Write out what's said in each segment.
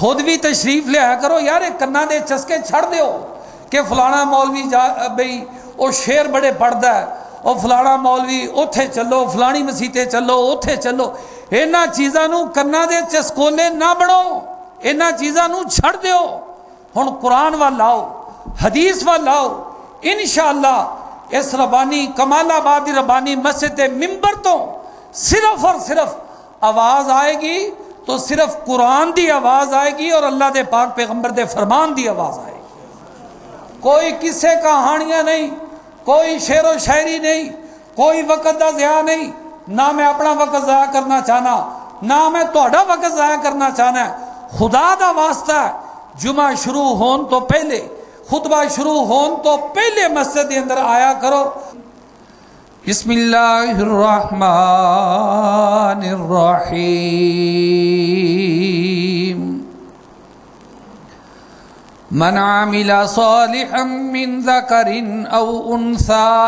خود بھی تشریف لیا کرو یار، کنا دے چسکے چھڑ دیو کہ فلانا مولوی بھئی وہ شعر بڑے پڑھتا ہے، وہ فلانا مولوی اوتھے چلو، فلانی مسیتے چلو، اوتھے چلو، اینا چیزاں نو کنا دے چسکولے نہ بڑھو، اینا چیزاں نو چھڑ دیو، ہن قرآن وال آؤ، حدیث وال آؤ، انشاءاللہ اس ربانی کمال آبادی ربانی مسجد ممبر تو صرف اور صرف آواز آئے گی تو صرف قرآن دی آواز آئے گی اور اللہ دے پاک پیغمبر دے فرمان دی آواز آئے گی۔ کوئی قصے کہانیاں نہیں، کوئی شعر و شاعری نہیں، کوئی وقت دا ضیاع نہیں۔ نہ میں اپنا وقت ضائع کرنا چاہنا، نہ میں تہاڈا وقت ضائع کرنا چاہنا ہے۔ خدا دا واسطہ جمعہ شروع ہون تو پہلے، خطبہ شروع ہون تو پہلے مسجد اندر آیا کرو۔ بسم اللہ الرحمن الرحیم۔ من عمل صالحا من ذکر او انثى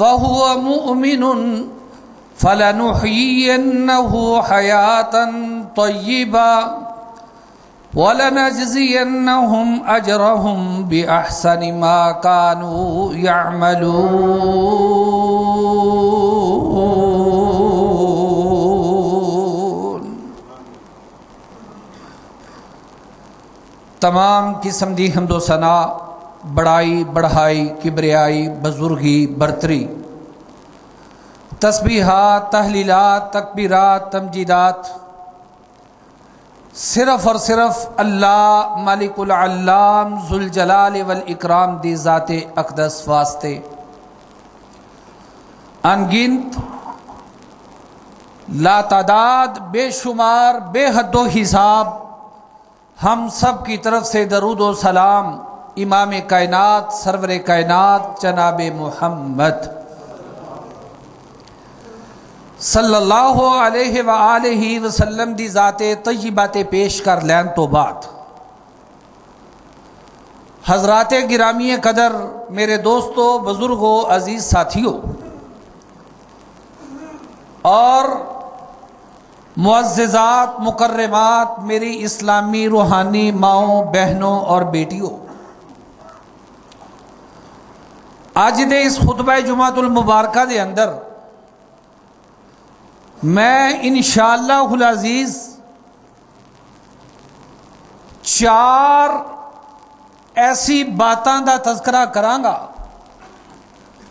وهو مؤمن فلنحیینہ حیاتا طیبا وَلَنَجْزِيَنَّهُمْ أَجْرَهُمْ بِأَحْسَنِ مَا كَانُوا يَعْمَلُونَ۔ تمام قسم دی حمد و ثنا، بڑائی، بڑھائی، کبریائی، بزرگی، برتری، تسبیحات، تحلیلات، تکبیرات، تمجیدات صرف اور صرف اللہ مالک العلام ذوالجلال والاکرام دی ذات اقدس واسطے ان گنت لا تعداد بے شمار بے حد و حساب ہم سب کی طرف سے درود و سلام امام کائنات سرور کائنات جناب محمد صلی اللہ علیہ وآلہ وسلم دی ذات طیبات پیش کر لین تو بعد حضرات گرامی قدر، میرے دوستو، بزرگو، عزیز ساتھیو اور معززات، مکرمات، میری اسلامی روحانی ماؤں، بہنوں اور بیٹیوں، آج دے اس خطبہ جمعۃ المبارکہ دے اندر میں انشاءاللہ العزیز چار ایسی باتاں دا تذکرہ کرانگا،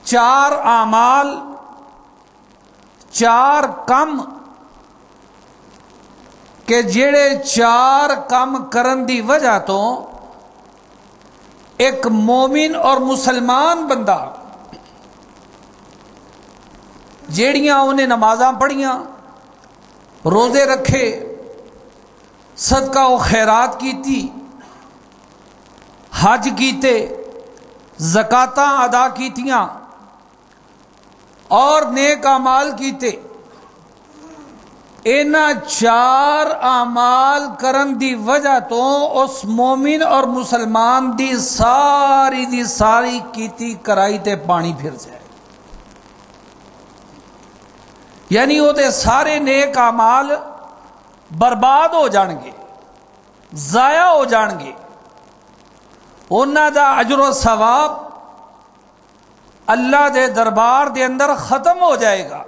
چار اعمال، چار کم کہ جڑے چار کم کرن دی وجہ تو ایک مومن اور مسلمان بندہ جیڑیاں انہیں نمازاں پڑھیاں، روزے رکھے، صدقہ و خیرات کیتی، حج کیتے، زکاتاں ادا کیتیاں اور نیک اعمال کیتے، اینا چار اعمال کرن دی وجہ تو اس مومن اور مسلمان دی ساری کیتی کرائی تے پانی پھر جائے۔ یعنی وہ دے سارے نیک اعمال برباد ہو جان گے، ضائع ہو جان گے، انہاں دا اجر و ثواب اللہ دے دربار دے اندر ختم ہو جائے گا۔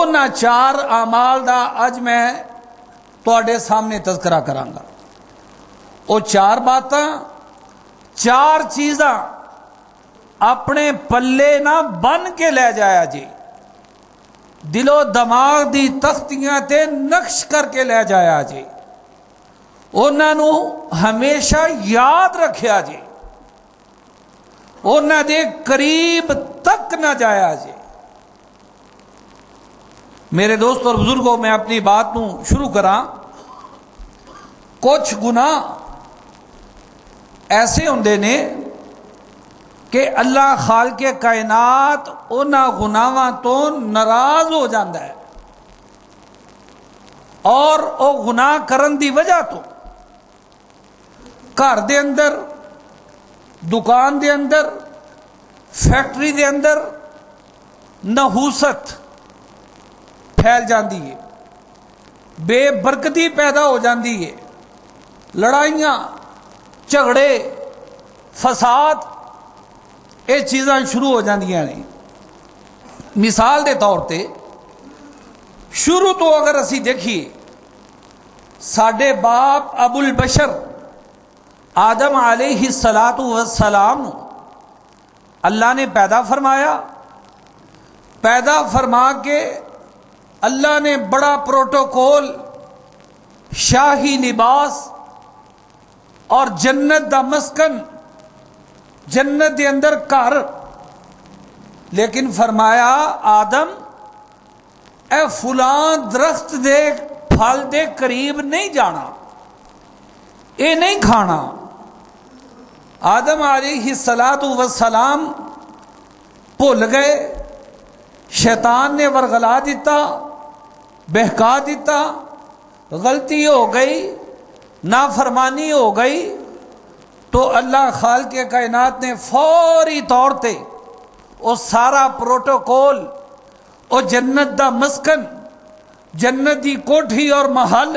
انہاں چار اعمال دا اج میں تواڈے سامنے تذکرہ کراں گا۔ وہ چار باتاں، چار چیزاں اپنے پلے نہ بن کے لے جایا جی، دل و دماغ دی تختیاں تے نقش کر کے لے جایا جی، انہاں نو ہمیشہ یاد رکھیا جی، انہاں دے قریب تک نہ جایا جی۔ میرے دوست اور بزرگوں، میں اپنی بات نو شروع کراں۔ کچھ گناہ ایسے ہوندے نے کہ اللہ خالق کائنات انہاں گناہاں تو ناراض ہو جاندا ہے اور او گناہ کرن دی وجہ تو گھر دے اندر، دکان دے اندر، فیکٹری دے اندر نحوست پھیل جاندی ہے۔ بے برکتی پیدا ہو جاتی ہے، لڑائیاں، جھگڑے، فساد، یہ چیزاں شروع ہو جاتی ہیں۔ مثال دے طور تے شروع تو اگر اسی دیکھیے، ساڈے باپ ابو البشر آدم علیہ السلام اللہ نے پیدا فرمایا، پیدا فرما کے اللہ نے بڑا پروٹوکول، شاہی لباس اور جنت دا مسکن، جنت دے اندر گھر، لیکن فرمایا آدم اے فلاں درخت دے پھل دے قریب نہیں جانا، اے نہیں کھانا۔ آدم علیہ السلام بھول گئے، شیطان نے ورغلا دیتا، بہکا دیتا، غلطی ہو گئی، نافرمانی ہو گئی، تو اللہ خالق کائنات نے فوری طور پہ وہ سارا پروٹوکول، وہ جنت دا مسکن، جنت دی کوٹھی اور محل،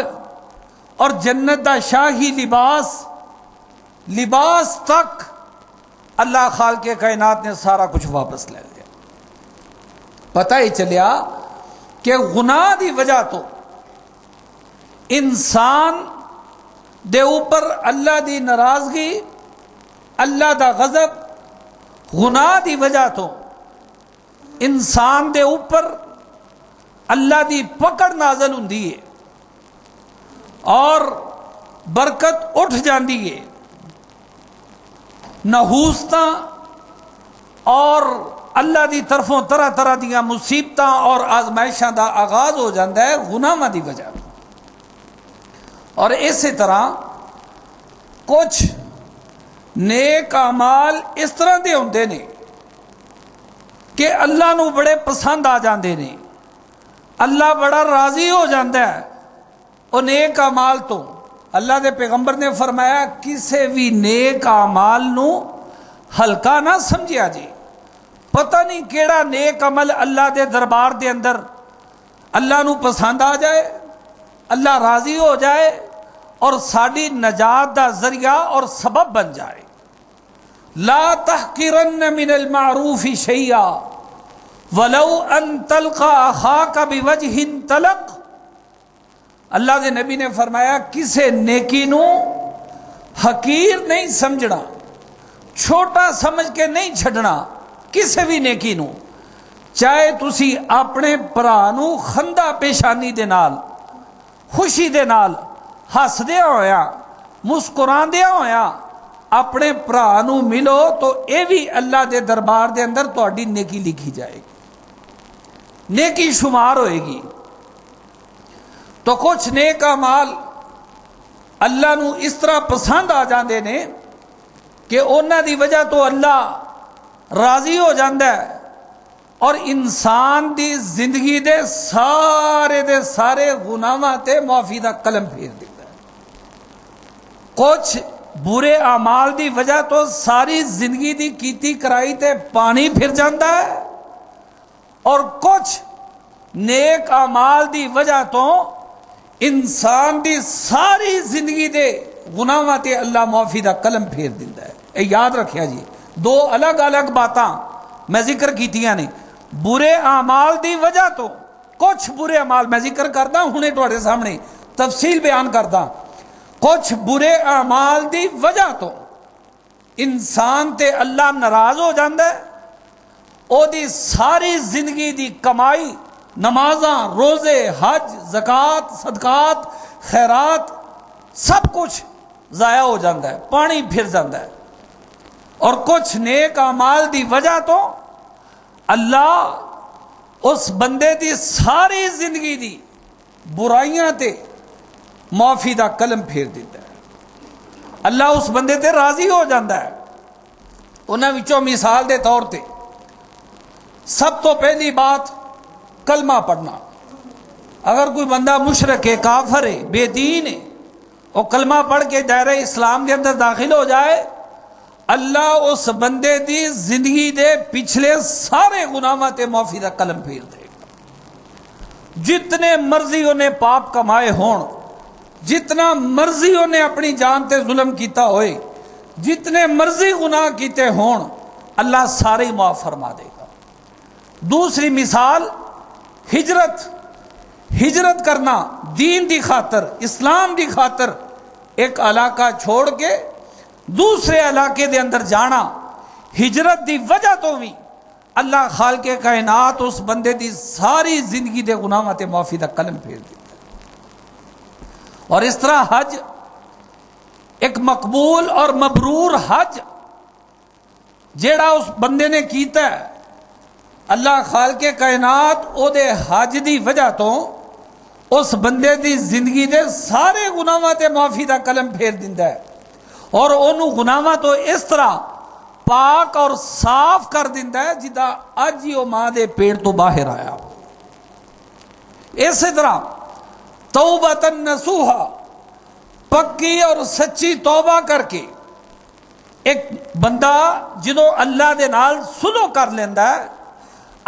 اور جنت دا شاہی لباس، لباس تک اللہ خالق کائنات نے سارا کچھ واپس لے لیا۔ پتہ ہی چلیا کہ گناہ دی وجہ تو انسان دے اوپر اللہ دی ناراضگی، اللہ دا غضب، گناہ دی وجہ تو انسان دے اوپر اللہ دی پکڑ نازل ہوندی ہے اور برکت اٹھ جاندی ہے۔ نحوستاں اور اللہ دی طرفوں طرح طرح دیاں مصیبتاں اور آزمائشاں دا آغاز ہو جاندا ہے گناہاں دی وجہ، اور اسی طرح کچھ نیک اعمال اس طرح دے ہوندے نے کہ اللہ نو بڑے پسند آ جاندے نے، اللہ بڑا راضی ہو جاتا ہے وہ نیک اعمال تو۔ اللہ دے پیغمبر نے فرمایا کسے بھی نیک اعمال نو ہلکا نہ سمجھیا جی، پتہ نہیں کیڑا نیک عمل اللہ دے دربار دے اندر اللہ نو پسند آ جائے، اللہ راضی ہو جائے اور ساڈی نجات دا ذریعہ اور سبب بن جائے۔ لا تحقرن من المعروف شیئا ولو ان تلقى اخاك بوجه تلق۔ اللہ کے نبی نے فرمایا کسے نیکی نو حقیر نہیں سمجھنا، چھوٹا سمجھ کے نہیں چھڈنا، کسے بھی نیکی نو، چاہے تسی اپنے بھرا نو خندہ پیشانی دے نال، خوشی دے نال، ہسدیا ہویا، مسکراندیا ہویا اپنے بھرا نو ملو تو یہ بھی اللہ دے دربار دے اندر تہاڈی نیکی لکھی جائے گی، نیکی شمار ہوئے گی۔ تو کچھ نیک اعمال اللہ نو اس طرح پسند آ جاندے نے کہ انہاں دی وجہ تو اللہ راضی ہو جاندا ہے اور انسان دی زندگی دے سارے گناہاں تے معافی دا قلم پھیر دیتا ہے۔ کچھ برے اعمال دی وجہ تو ساری زندگی دی کیتی کرائی تے پانی پھر جاندا ہے، اور کچھ نیک اعمال دی وجہ تو انسان دی ساری زندگی دے گناہاں تے اللہ معافی دا قلم پھیر دیندا ہے۔ اے یاد رکھیا جی، دو الگ الگ باتاں میں ذکر کیتیاں نے۔ برے اعمال دی وجہ تو کچھ برے اعمال میں ذکر کردا، ہنے تواڈے سامنے تفصیل بیان کردا، کچھ برے اعمال دی وجہ تو انسان تے اللہ ناراض ہو جاندا ہے، او دی ساری زندگی دی کمائی، نمازاں، روزے، حج، زکات، صدقات، خیرات، سب کچھ ضائع ہو جاندا ہے، پانی پھر جاندا ہے۔ اور کچھ نیک اعمال دی وجہ تو اللہ اس بندے دی ساری زندگی دی برائیاں تے معافی دا قلم پھیر دیتا ہے، اللہ اس بندے تے راضی ہو جاتا ہے۔ انہاں وچوں مثال دے طور تے سب تو پہلی بات کلمہ پڑھنا۔ اگر کوئی بندہ مشرک ہے، کافر ہے، بے دین ہے، وہ کلمہ پڑھ کے دائرہ اسلام دے اندر داخل ہو جائے، اللہ اس بندے دی زندگی دے پچھلے سارے گناہاں تے معافی دا قلم پھیر دے۔ جتنے مرضی انہیں پاپ کمائے ہون، جتنا مرضی انہیں اپنی جان تے ظلم کیتا ہوئے، جتنے مرضی گناہ کیتے ہون، اللہ سارے معاف فرما دے گا۔ دوسری مثال ہجرت کرنا، دین دی خاطر، اسلام دی خاطر ایک علاقہ چھوڑ کے دوسرے علاقے دے اندر جانا، ہجرت دی وجہ تو بھی اللہ خالق کائنات اس بندے دی ساری زندگی دے گناہاں تے معافی دا قلم پھیر دیتا ہے۔ اور اس طرح حج، ایک مقبول اور مبرور حج جیڑا اس بندے نے کیتا ہے، اللہ خالق کائنات او دے حج دی وجہ تو اس بندے دی زندگی دے سارے گناہاں تے معافی دا قلم پھیر دیندا ہے، اور اونوں گناہاں تو اس طرح پاک اور صاف کر دیتا ہے جدا اج ہی وہ ماں دے پیٹ تو باہر آیا۔ اسی طرح توبۃ نصوحا، پکی اور سچی توبہ کر کے ایک بندہ جدو اللہ دے نال سلو کر لینا ہے،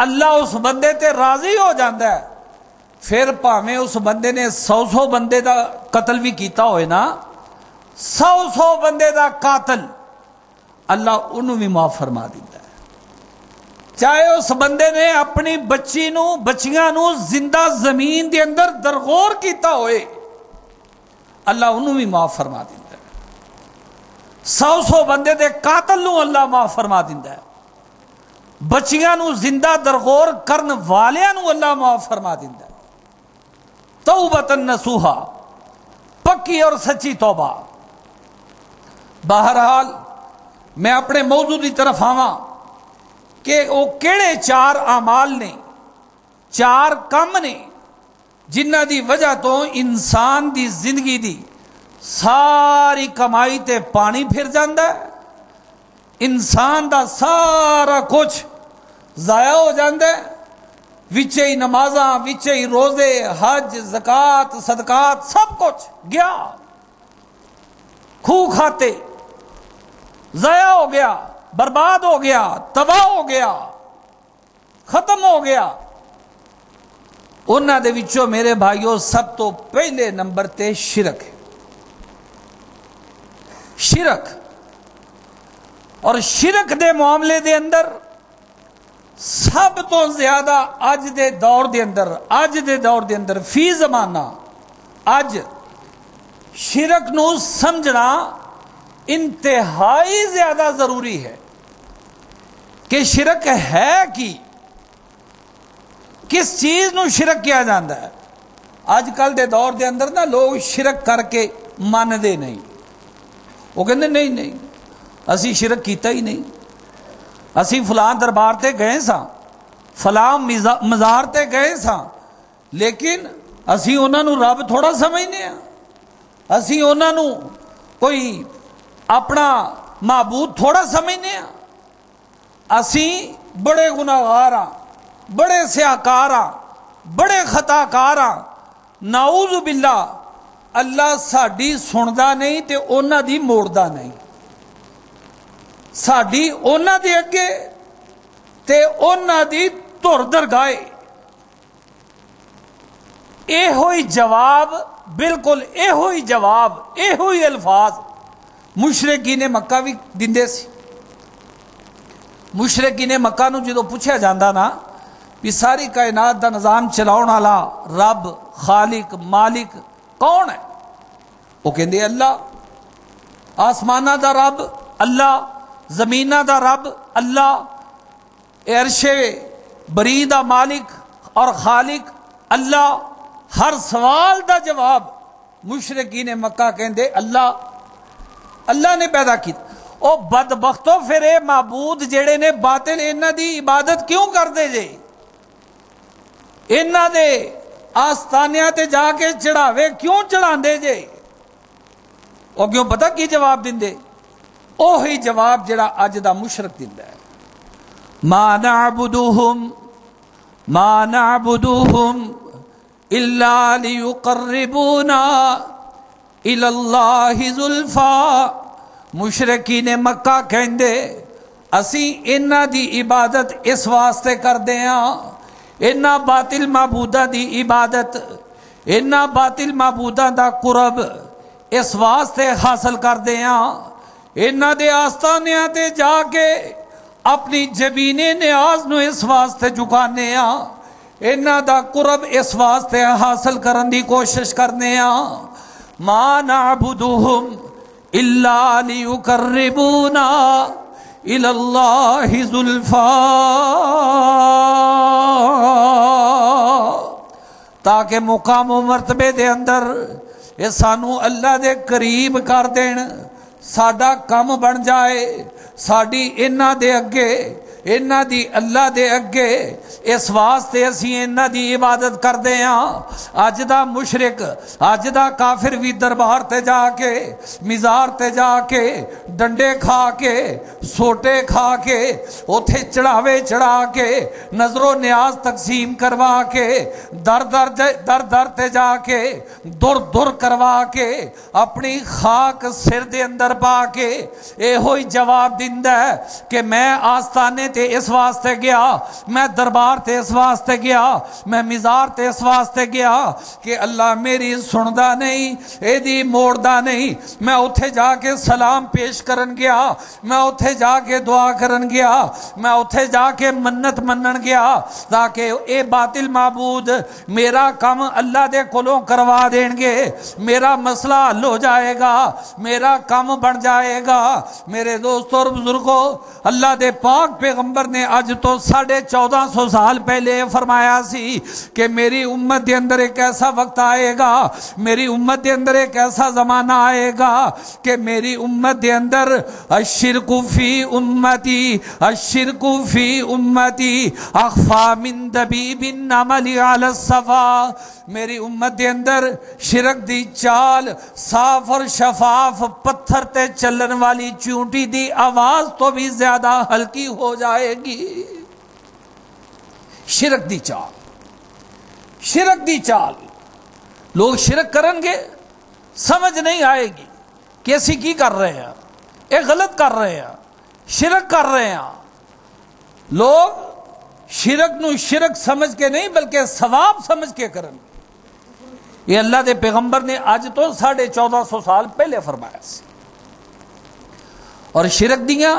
اللہ اس بندے تے راضی ہو جاتا ہے۔ پھر پاویں اس بندے نے 100 بندے دا قتل بھی کیتا ہوئے نا، 100 بندے دا قاتل، اللہ انہوں بھی معاف فرما دیتا ہے۔ چاہے اس بندے نے اپنی بچیاں نو زندہ زمین دے اندر درغور کیتا ہوئے، اللہ انہوں بھی معاف فرما دیتا ہے۔ 100 بندے دے قاتل نو اللہ معاف فرما دیتا ہے، بچیاں نو زندہ درغور کرن والیاں نو اللہ معاف فرما دیتا ہے۔ توبۃ نصوحا، پکی اور سچی توبہ۔ بہرحال میں اپنے موضوع کی طرف آواں کہ وہ کیڑے 4 اعمال نے، 4 کام نے جنہ دی وجہ تو انسان دی زندگی دی ساری کمائی تے پانی پھر جاندا ہے، انسان دا سارا کچھ ضائع ہو جاندا ہے، وچ ہی نمازاں، وچ ہی روزے، حج، زکات، صدقات، سب کچھ گیا، خوب کھاتے ضائع ہو گیا، برباد ہو گیا، تباہ ہو گیا، ختم ہو گیا۔ انہاں دے وچوں میرے بھائیو سب تو پہلے نمبر تے شرک ہے، شرک۔ اور شرک دے معاملے دے اندر سب تو زیادہ اج دے دور دے اندر فی زمانہ اج شرک نو سمجھنا انتہائی زیادہ ضروری ہے کہ شرک ہے کی، کس چیز نو شرک کیا جاتا ہے۔ اج کل دے دور دے اندر نا لوگ شرک کر کے مانتے نہیں، وہ کہندے نہیں اسی شرک کیتا ہی نہیں، اسی فلاں دربار تے گئے سا، فلاں مزار تے گئے سا، لیکن اسی انہاں نو رب تھوڑا سمجھنے ہاں، اسی انہاں نو کوئی اپنا معبود تھوڑا سمجھنے ہاں، اسی بڑے گناہگار ہاں، بڑے سیاہکار ہاں، بڑے خطاکار ہاں، نعوذ باللہ۔ اللہ ساڈی سندا نہیں تے انہاں دی موڑدا نہیں، ساڈی انہاں دے اگے تے انہاں دی تر درگاہ۔ ایہی جواب، بالکل ایہی جواب، ایہی الفاظ مشرقین مکہ بھی دیندے سی۔ مشرقین مکہ نو جدو پوچھا جاتا نا بھی ساری کائنات دا نظام چلاؤن والا رب، خالق، مالک کون ہے، وہ کہندے اللہ۔ آسمانہ دا رب اللہ، زمینہ دا رب اللہ، عرش بری دا مالک اور خالق اللہ۔ ہر سوال دا جواب مشرقین مکہ کہندے اللہ، اللہ نے پیدا کی۔ او بدبختو، پھر اے معبود جڑے نے باطل، انہاں دی عبادت کیوں کر دے جے؟ انہاں دے آستانیاں تے جا کے چڑھاوے کیوں چڑھاندے جے؟ او کیوں پتہ کی جواب دیندے؟ اوہی جواب جڑا اج دا مشرک دیندا ہے، ما نعبدوہم الا لیقربونا الی اللہ زلفا۔ مشرکین مکہ کہندے اسی انہاں دی عبادت اس واسطے کردے ہاں انہاں باطل معبوداں دی عبادت، انہاں باطل معبوداں دا قرب اس واسطے حاصل کردے ہاں انہاں دے آستانیاں تے جا کے اپنی جبین نیاز نو اس واسطے جھکانے ہاں، انہاں دا قرب اس واسطے حاصل کرن دی کوشش کرنے ہاں. ما نعبدہم الا لیقربونا الی اللہ زلفیٰ، تاکہ مقام و مرتبے دے اندر یہ سانو اللہ دے قریب کر دین، ساڈا کم بن جائے، ساڈی انہاں دے اگے، انہاں دی اللہ دے اگے، اس واسطے اسی انہاں دی عبادت کردے ہاں. اج دا مشرک، اج دا کافر وی دربار تے جا کے، مزار تے جا کے، ڈنڈے کھا کے، سوٹے کھا کے، اوتھے چڑھاوے چڑھا کے، نظر و نیاز تقسیم کروا کے، در در در در تے جا کے، در در کروا کے، اپنی خاک سر دے اندر پا کے ایہی جواب دیندا ہے کہ میں آستانے تے اس واسطے گیا، میں دربار تے اس واسطے گیا، میں مزار تے اس واسطے گیا کہ اللہ میری سندا نہیں، ایدی موڑدا نہیں. میں اوتھے جا کے سلام پیش کرن گیا، میں اوتھے جا کے دعا کرن گیا، میں اوتھے جا کے منت منن گیا تاکہ اے باطل معبود میرا کم اللہ دے کولوں کروا دین گے، میرا مسئلہ حل ہو جائے گا، میرا کم بن جائے گا. میرے دوستو اور بزرگو، اللہ دے پاک پیغمبر نے اج تو 1450 سال پہلے فرمایا سی کہ میری امت دے اندر ایک ایسا وقت آئے گا، میری امت دے اندر ایک ایسا زمانہ آئے گا کہ میری امت دے اندر الشرک فی امتی، الشرک فی امتی اخفا من دبیب النمل علی الصفا، میری امت دے اندر شرک دی چال صاف اور شفاف پتھر تے چلن والی چونٹی دی آواز تو بھی زیادہ ہلکی ہو جائے گی. شرک دی چال، شرک دی چال، لوگ شرک کرن گے، سمجھ نہیں آئے گی کہ اسی کی کر رہے ہیں، اے غلط کر رہے ہیں، شرک کر رہے ہیں. لوگ شرک نو شرک سمجھ کے نہیں بلکہ ثواب سمجھ کے کرن گے. یہ اللہ دے پیغمبر نے آج تو 1450 سال پہلے فرمایا سی. اور شرک دیاں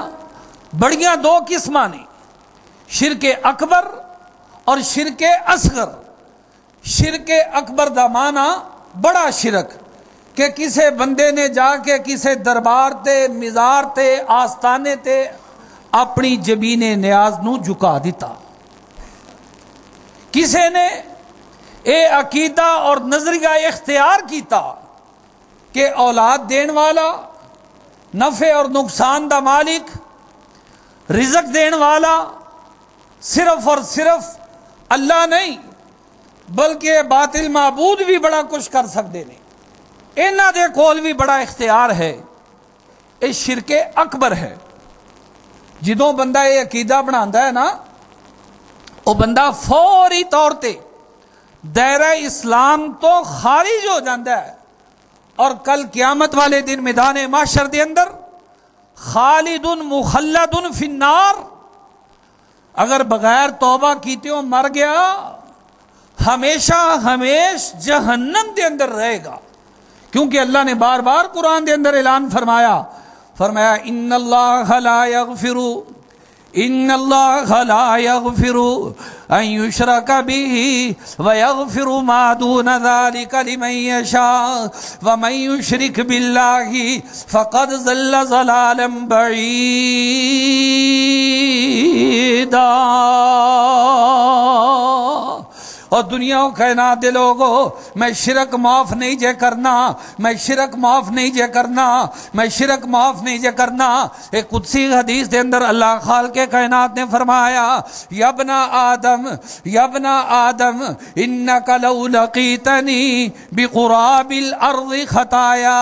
بڑیاں دو قسماں نے، شرک اکبر اور شرک اصغر. شرک اکبر دا معنی بڑا شرک کہ کسے بندے نے جا کے کسے دربار تے، مزار تے، آستانے تے اپنی جبین نیاز نو جھکا دیتا. کسے نے اے عقیدہ اور نظریہ اختیار کیتا کہ اولاد دین والا، نفع اور نقصان دا مالک، رزق دین والا صرف اور صرف اللہ نہیں بلکہ باطل معبود بھی بڑا کچھ کر سکتے ہیں، انہاں دے کول بھی بڑا اختیار ہے. یہ شرک اکبر ہے. جدوں بندہ یہ عقیدہ بناندا ہے نا، وہ بندہ فوری طور تے دائرہ اسلام تو خارج ہو جاتا ہے اور کل قیامت والے دن میدان محشر دے اندر خالد مخلد فی النار، اگر بغیر توبہ کیتے ہو مر گیا، ہمیشہ ہمیش جہنم دے اندر رہے گا. کیونکہ اللہ نے بار بار قرآن دے اندر اعلان فرمایا ان اللہ لا یغفر ان یشرک به ویغفر ما دون ذلک لمن یشاء ومن یشرک باللہ فقد ضل ضلالا بعیدا. اور دنیا و کائنات دے لوگو، میں شرک معاف نہیں جے کرنا، میں شرک معاف نہیں جے کرنا، میں شرک معاف نہیں جے کرنا. ایک قدسی حدیث دے اندر اللہ خالق کائنات نے فرمایا یا ابن آدم انک لو لقیتنی بقراب الارض خطایا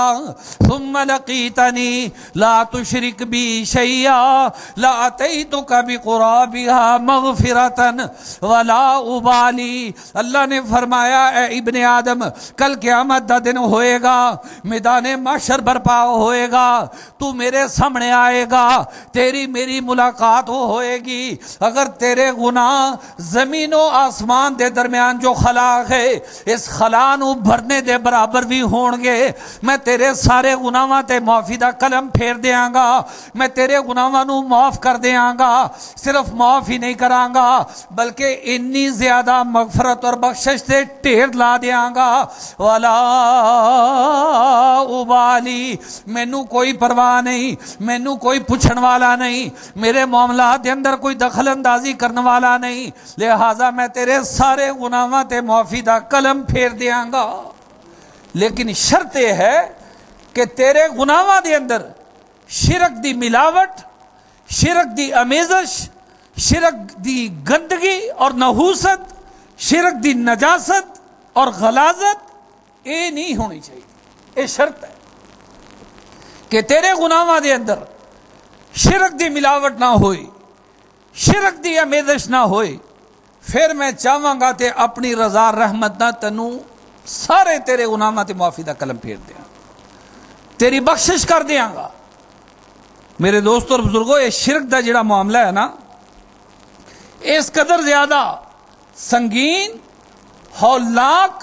ثم لقیتنی لا تشرک بی شیئا لاتیتک بقرابها مغفرة ولا ابالی اللہ نے فرمایا اے ابن آدم کل قیامت دا دن ہوئے گا، میدان محشر برپا ہوئے گا، تو میرے سامنے آئے گا، تیری میری ملاقات وہ ہوئے گی۔ اگر تیرے گناہ زمین و آسمان دے درمیان جو خلا ہے اس خلا نو بھرنے دے برابر بھی ہون گے، میں تیرے سارے گناہاں تے معافی دا قلم پھیر دیاں گا، میں تیرے گناہاں نو معاف کر دیاں گا، صرف معاف ہی نہیں کراں گا بلکہ اتنی زیادہ مغفرت اور بخشش سے ٹھیر لا دیاں گا۔ ولا ابالی، مینوں کوئی پرواہ نہیں، مینوں کوئی پوچھن والا نہیں، میرے معاملات دے اندر کوئی دخل اندازی کرنے والا نہیں، لہٰذا میں تیرے سارے گناہاں تے معافی دا قلم پھیر دیاں گا۔ لیکن شرط یہ ہے کہ تیرے گناہاں دے اندر شرک دی ملاوٹ، شرک دی امیزش، شرک دی گندگی اور نحوست، شرک دی نجاست اور غلاظت اے نہیں ہونی چاہیے۔ اے شرط ہے کہ تیرے گناہاں دے اندر شرک دی ملاوٹ نہ ہوئی، شرک دی امیزش نہ ہوئی، پھر میں چاہواں گا تے اپنی رضا رحمت نہ تنو سارے تیرے گناہاں تے معافی دا قلم پھیر دیاں، تیری بخشش کر دیاں گا۔ میرے دوستو اور بزرگو، یہ شرک دا جڑا معاملہ ہے نا، اس قدر زیادہ سنگین، ہولناک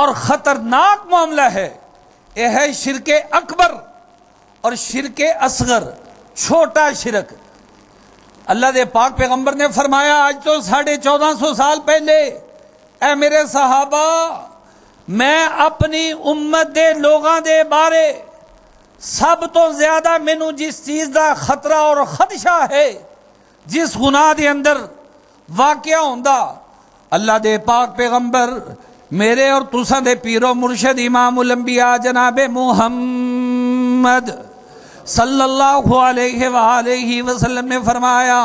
اور خطرناک معاملہ ہے۔ یہ ہے شرک اکبر اور شرک اصغر، چھوٹا شرک۔ اللہ دے پاک پیغمبر نے فرمایا آج تو 1450 سال پہلے، اے میرے صحابہ، میں اپنی امت دے لوگاں دے بارے سب تو زیادہ مینوں جس چیز دا خطرہ اور خدشہ ہے، جس گناہ دے اندر واقعہ ہوندا، اللہ دے پاک پیغمبر میرے اور تساں دے پیرو مرشد امام الانبیاء جناب محمد صلی اللہ علیہ وآلہ وسلم نے فرمایا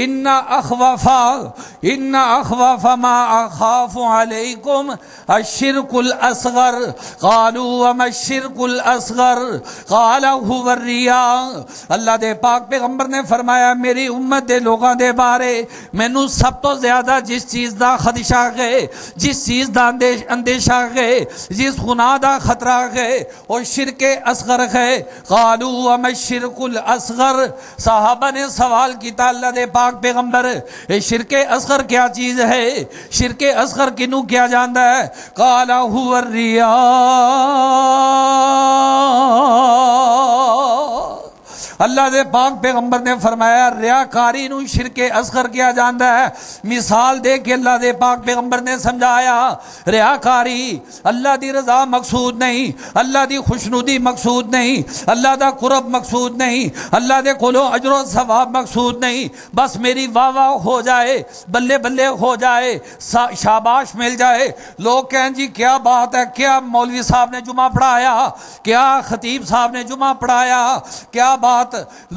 ان اخوف ما اخاف علیکم الشرك الاصغر، قالوا وما الشرك الاصغر، قال هو الرياء۔ اللہ دے پاک پیغمبر نے فرمایا میری امت دے لوگاں دے بارے مینوں سب تو زیادہ جس چیز دا خدشہ ہے، جس چیز دا اندیشہ ہے، جس گناہ دا خطرہ ہے، اور شرک اصغر ہے۔ قالوا وما الشرك الاصغر، صحابہ نے سوال کیتا اللہ دے پاک پیغمبر شرک اصغر کیا چیز ہے، شرک اصغر کنوں کیا جانتا ہے؟ قال هو الریا۔ اللہ دے پاک پیغمبر نے فرمایا ریاکاری نو شرک اصغر کیا جانتا ہے۔ مثال دے کے اللہ دے پاک پیغمبر نے سمجھایا ریاکاری اللہ دی رضا مقصود نہیں، اللہ دی خوشنودی مقصود نہیں، اللہ دا قرب مقصود نہیں، اللہ دے کولو اجر و ثواب مقصود نہیں، بس میری واہ واہ ہو جائے، بلے بلے ہو جائے، شاباش مل جائے، لوگ کہیں جی کیا بات ہے، کیا مولوی صاحب نے جمعہ پڑھایا، کیا خطیب صاحب نے جمعہ پڑھایا، کیا بات،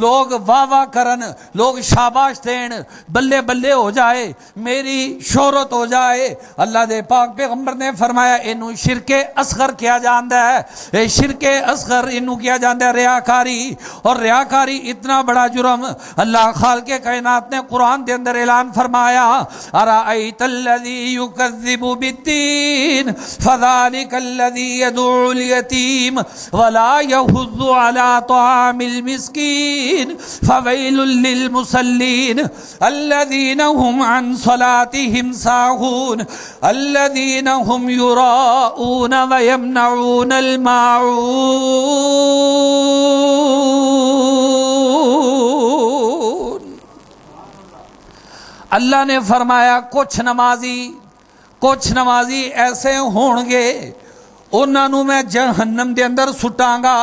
لوگ واہ واہ کرن، لوگ شاباش دین، بلے بلے ہو جائے، میری شہرت ہو جائے۔ اللہ دے پاک پیغمبر نے فرمایا انو شرک اصغر کیا جاندا ہے، اے شرک اصغر انو کیا جاندا ہے ریاکاری، اور ریاکاری اتنا بڑا جرم اللہ خالق کائنات نے قرآن دے اندر اعلان فرمایا ارایت الذی یکذب بالدین فذلک الذی یدعو الیتیم ولا یحض علی طعام المسکین فویل للمصلین الذین هم عن صلاتهم ساہون الذین هم یراؤون ویمنعون الماعون۔ اللہ نے فرمایا کچھ نمازی ایسے ہوں گے انہاں نوں میں جہنم دے اندر سٹاں گا،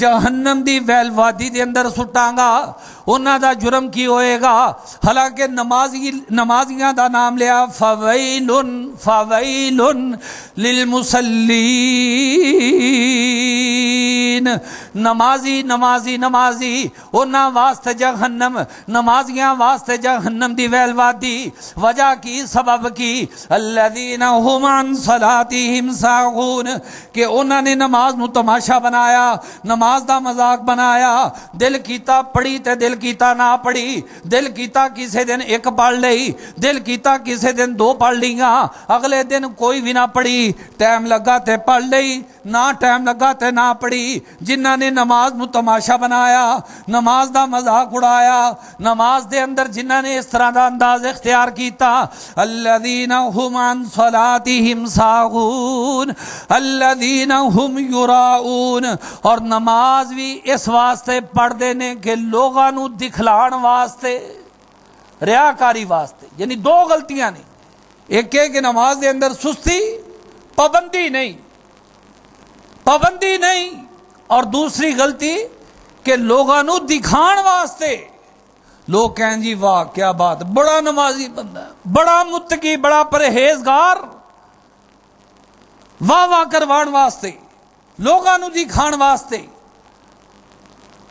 جہنم دی ویل وادی دے اندر سٹاں گا۔ انہاں دا جرم کی ہوئے گا؟ حالانکہ نمازیاں دا نام لیا فویل للمصلین۔ نمازی نمازی نمازی انہاں واسطے جہنم، نمازیاں واسطے جہنم دی ویل وادی، وجہ کی سبب کی الذین ہم عن صلاتہم ساہون، کہ انہاں نے نماز نو تماشا بنایا، نماز دا مذاق بنایا، دل کیتا پڑھی تے دل کیتا نہ پڑھی، دل کیتا کسے دن ایک پڑھ لئی، دل کیتا کسے دن دو پڑھ لیاں، اگلے دن کوئی بھی نہ پڑھی، ٹائم لگا تے پڑھ لئی، نہ ٹائم لگا تے نہ پڑھی۔ جنہاں نے نماز نو تماشا بنایا، نماز دا مذاق اڑایا، نماز دے اندر جنہاں نے اس طرح دا انداز اختیار کیتا الذین ہم عن صلاتہم ساہون الذین ہم یراؤون، اور نماز بھی اس واسطے پڑھ دینے کہ لوگاں نو دکھلان واسطے، ریاکاری واسطے۔ یعنی دو غلطیاں نے، ایک ہے کہ نماز دے اندر سستی، پابندی نہیں، اور دوسری غلطی کہ لوگاں نو دکھان واسطے، لوگ کہیں جی واہ کیا بات، بڑا نمازی بندہ، بڑا متقی، بڑا پرہیزگار، واہ واہ کروان واسطے، لوگاں نو دکھان واسطے۔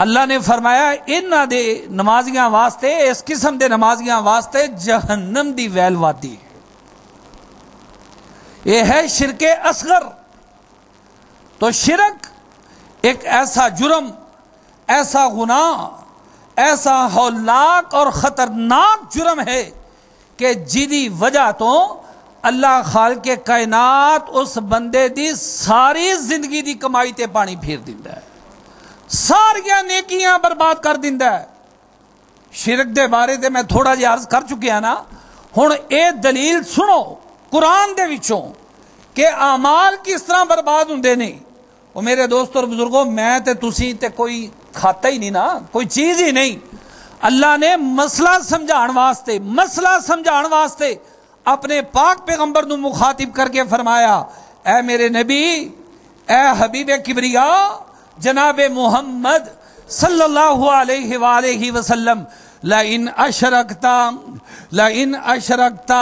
اللہ نے فرمایا انہاں دے نمازیاں واسطے، اس قسم دے نمازیاں واسطے جہنم دی ویل وادی۔ یہ ہے شرک اصغر۔ تو شرک ایک ایسا جرم، ایسا گناہ، ایسا ہولناک اور خطرناک جرم ہے کہ جیدی وجہ تو اللہ خالق کائنات اس بندے دی ساری زندگی دی کمائی تے پانی پھیر دیندا ہے، ساریاں نیکیاں برباد کر دیندا ہے۔ شرک دے بارے تے میں تھوڑا جہا عرض کر چکیا نا، ہن اے دلیل سنو قرآن دے وچوں کہ اعمال کس طرح برباد ہوندے نے۔ او میرے دوستو اور بزرگوں، میں تے تسی تے کوئی کھاتا ہی نہیں نا، کوئی چیز ہی نہیں۔ اللہ نے مسئلہ سمجھان واسطے اپنے پاک پیغمبر نو مخاطب کر کے فرمایا اے میرے نبی، اے حبیب کبریا جناب محمد صلی اللہ علیہ وآلہ وسلم، لَئِنْ أَشْرَكْتَ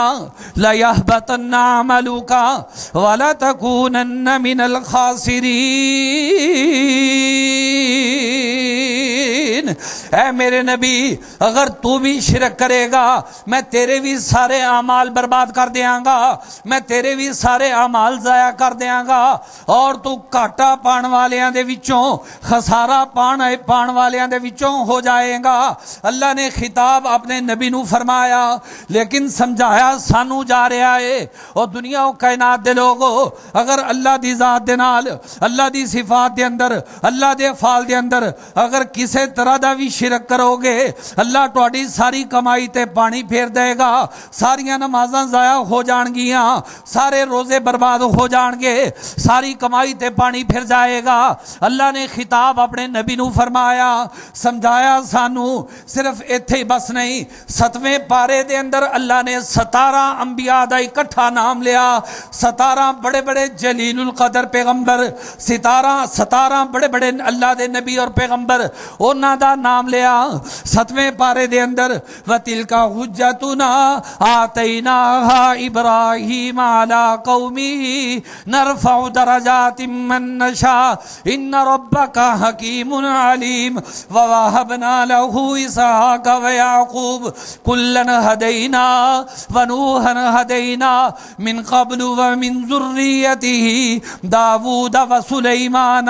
لَيَحْبَطَنَّ عَمَلُكَ وَلَتَكُونَنَّ مِنَ الْخَاسِرِينَ۔ اے میرے نبی، اگر تو بھی شرک کرے گا میں تیرے بھی سارے اعمال برباد کر دیاں گا، میں تیرے بھی سارے اعمال ضائع کر دیاں گا، اور تو کاٹا پان والیاں دے وچوں، خسارہ پان والیاں دے وچوں ہو جائے گا۔ اللہ نے خطاب اپنے نبی نو فرمایا، لیکن سمجھایا سانو جا رہا ہے اور دنیا و کائنات دے لوگو، اگر اللہ دی ذات دے نال، اللہ دی صفات دے اندر، اللہ دے افعال دے اندر اگر کسے طرح دا وی شرک کرو گے، اللہ تہاڈی ساری کمائی تے پانی پھیر دے گا، ساریاں نمازاں ضائع ہو جان گیاں، سارے روزے برباد ہو جان گے، ساری کمائی تے پانی پھیر جائے گا۔ اللہ نے خطاب اپنے نبی نو فرمایا، سمجھایا سانو صرف اتھے بس نہیں۔ 7ویں پارے دے اندر اللہ نے 17 انبیاء دا اکٹھا نام لیا، 17 بڑے بڑے جلیل القدر پیغمبر، 17 بڑے بڑے اللہ دے نبی اور پیغمبر، انہاں دا نام لیا۔ 7ویں پارے دے اندر وَتِلْكَ حُجَّتُنَا آتَيْنَاهَا إِبْرَاهِيمَ عَلَىٰ قَوْمِهِ نَرْفَعُ دَرَجَاتٍ مَّن نَّشَاءُ إِنَّ رَبَّكَ حَكِيمٌ عَلِيمٌ وَوَهَبْنَا لَهُ إِسْحَاقَ وَيَعْقُوبَ كُلًّا هَدَيْنَا وَنُوحًا هَدَيْنَا مِنْ قَبْلُ وَمِنْ ذُرِّيَّتِهِ دَاوُودَ وَسُلَيْمَانَ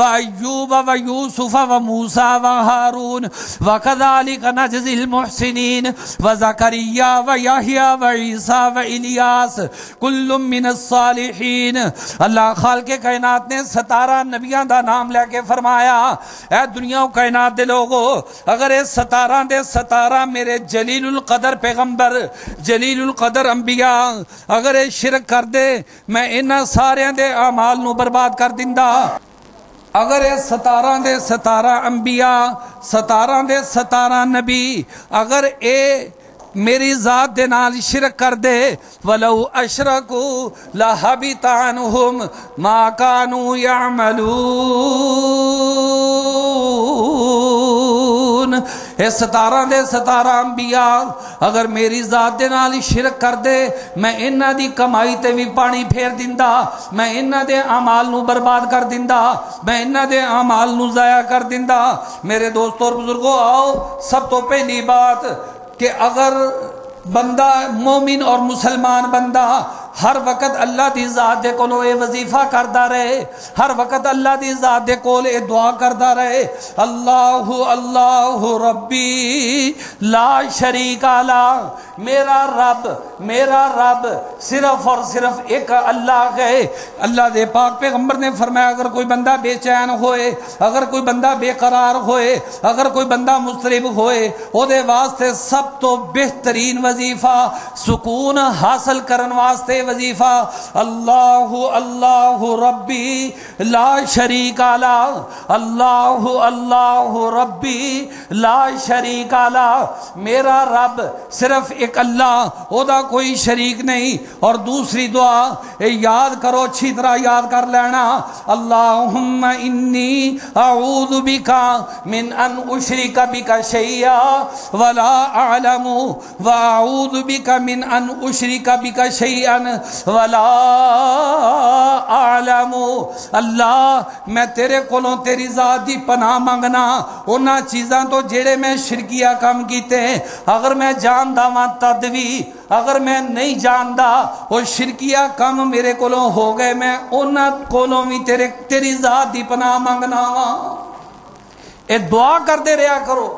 وَأَيُّوبَ وَيُوسُفَ وَمُوسَى وَهَارُونَ وَكَذَلِكَ نَجْزِي الْمُحْسِنِينَ وَزَكَرِيَّا وَيَحْيَىٰ وَعِيسَىٰ وَإِلْيَاسَ كُلٌّ مِنَ الصَّالِحِينَ۔ اللہ خالق کائنات نے 17 نبیاں دا نام لے کے فرمایا اے دنیا و کائنات دے لوگو، اگر اس 17 میرے جلیل القدر پیغمبر، جلیل القدر انبیاء اگر یہ شرک کر دے میں انہاں ساریاں دے اعمال نو برباد کر دیندا۔ اگر یہ 17 انبیاء، 17 نبی اگر اے میری ذات دے نال شرک کر دے وَلَوْ أَشْرَكُوا لَحَبِطَ عَنْهُمْ مَا كَانُوا يَعْمَلُونَ۔ اے ستارہ دے ستارہ انبیاء اگر میری ذات دے نال شرک کر دے میں انہاں دی کمائی تے وی پانی پھیر دیندا، میں انہاں دے اعمال نو برباد کر دیندا، میں انہاں دے اعمال نو ضائع کر دیندا۔ میرے دوستو اور بزرگو، آؤ سب تو پہلی بات کہ اگر بندہ مومن اور مسلمان بندہ ہر وقت اللہ دی ذات دے کولو اے وظیفہ کردا رہے، ہر وقت اللہ دی ذات دے کول اے دعا کردا رہے، اللہ اللہ ربی لا شریک الا، میرا رب صرف اور صرف ایک اللہ ہے۔ اللہ دے پاک پیغمبر نے فرمایا اگر کوئی بندہ بے چین ہوئے، اگر کوئی بندہ بے قرار ہوئے، اگر کوئی بندہ مضطرب ہوئے، او دے واسطے سب تو بہترین وظیفہ سکون حاصل کرن واسطے وظیفہ اللہ اللہ ربی لا شریک الا، اللہ اللہ ربی لا شریک الا، میرا رب صرف ایک اللہ، او دا کوئی شریک نہیں۔ اور دوسری دعا اے یاد کرو، اچھی طرح یاد کر لینا، اللہم انی اعوذ بک من ان اشرک بک شیئا ولا اعلم واعوذ بک من ان اشرک بک شیئا ولا اعلم۔ اللہ میں تیرے کولوں تیری ذات دی پناہ منگنا انہاں چیزاں تو جڑے میں شرکیہ کام کیتے ہیں، اگر میں جاندا واں تد وی، اگر میں نہیں جاندا وہ شرکیہ کم میرے کولوں ہو گئے، میں انہاں کولوں وی تیری ذات دی پناہ منگنا واں۔ اے دعا کردے رہیا کرو،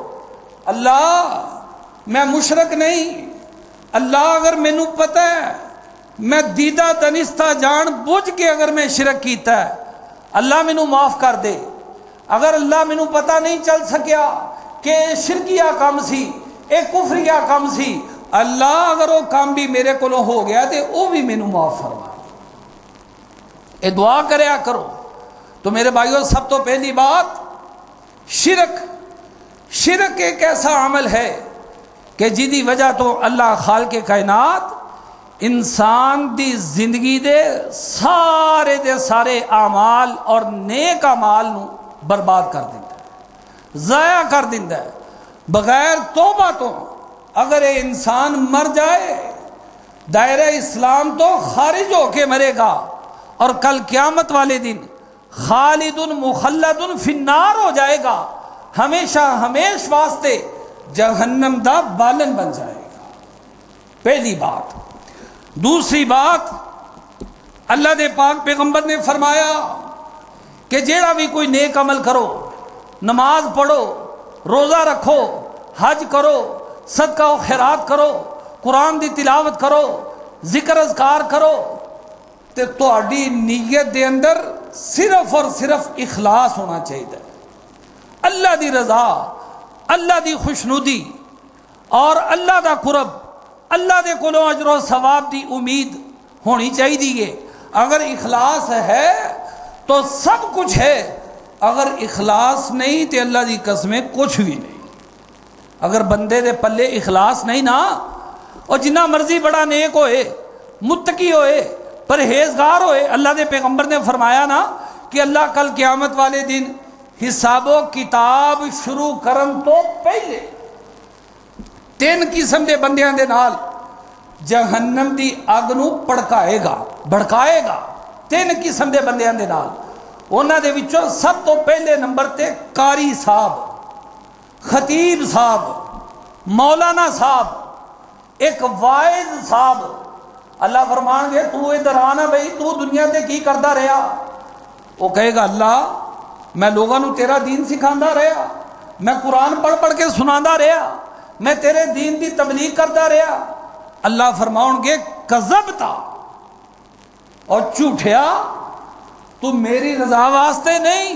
اللہ میں مشرک نہیں، اللہ اگر مینوں پتہ ہے میں دیدہ دنستہ جان بوجھ کے اگر میں شرک کیتا ہے اللہ مینوں معاف کر دے۔ اگر اللہ مینوں پتہ نہیں چل سکیا کہ شرکیہ کم سی، اے کفریہ کم سی، اللہ اگر وہ کام بھی میرے کولوں ہو گیا تے وہ بھی مینوں معاف فرما۔ اے دعا کریا کرو۔ تو میرے بھائیو، سب تو پہلی بات شرک ایک ایسا عمل ہے کہ جدی وجہ تو اللہ خالق کائنات انسان دی زندگی دے سارے اعمال اور نیک اعمال نو برباد کر دیندا ہے، ضائع کر دیندا ہے۔ بغیر توبہ تو اگر اے انسان مر جائے دائرہ اسلام تو خارج ہو کے مرے گا، اور کل قیامت والے دن خالد مخلد فی النار ہو جائے گا، ہمیشہ ہمیش واسطے جہنم دا بالن بن جائے گا۔ پہلی بات۔ دوسری بات، اللہ دے پاک پیغمبر نے فرمایا کہ جیڑا بھی کوئی نیک عمل کرو، نماز پڑھو، روزہ رکھو، حج کرو، صدقہ و خیرات کرو، قرآن دی تلاوت کرو، ذکر اذکار کرو، تے تہاڈی نیت دے اندر صرف اور صرف اخلاص ہونا چاہیے، اللہ دی رضا، اللہ دی خوشنودی اور اللہ دا قرب، اللہ دے کولوں اجر و ثواب دی امید ہونی چاہیے۔ اگر اخلاص ہے تو سب کچھ ہے، اگر اخلاص نہیں تے اللہ دی قسمیں کچھ بھی نہیں۔ اگر بندے دے پلے اخلاص نہیں نا، اور جنہ مرضی بڑا نیک ہوئے، متقی ہوئے، پرہیزگار ہوئے، اللہ دے پیغمبر نے فرمایا نا کہ اللہ کل قیامت والے دن حساب و کتاب شروع کرن تو پہلے تین قسم دے بندیاں دے نال جہنم دی اگ نو بھڑکائے گا۔ تین قسم دے بندیاں دے نال انہاں دے وچوں سب تو پہلے نمبر تے قاری صاحب، خطیب صاحب، مولانا صاحب، ایک واعظ صاحب۔ اللہ فرمان گے تو ادھر آنا بھائی، تو دنیا تے کی کردا رہیا؟ وہ کہے گا اللہ میں لوگوں نو تیرا دین سکھاندا رہیا، میں قرآن پڑھ پڑھ کے سناندا رہیا، میں تیرے دین دی تبلیغ کردا رہیا۔ اللہ فرماؤں گے کذبتا، اور جھوٹیا تو میری رضا واسطے نہیں،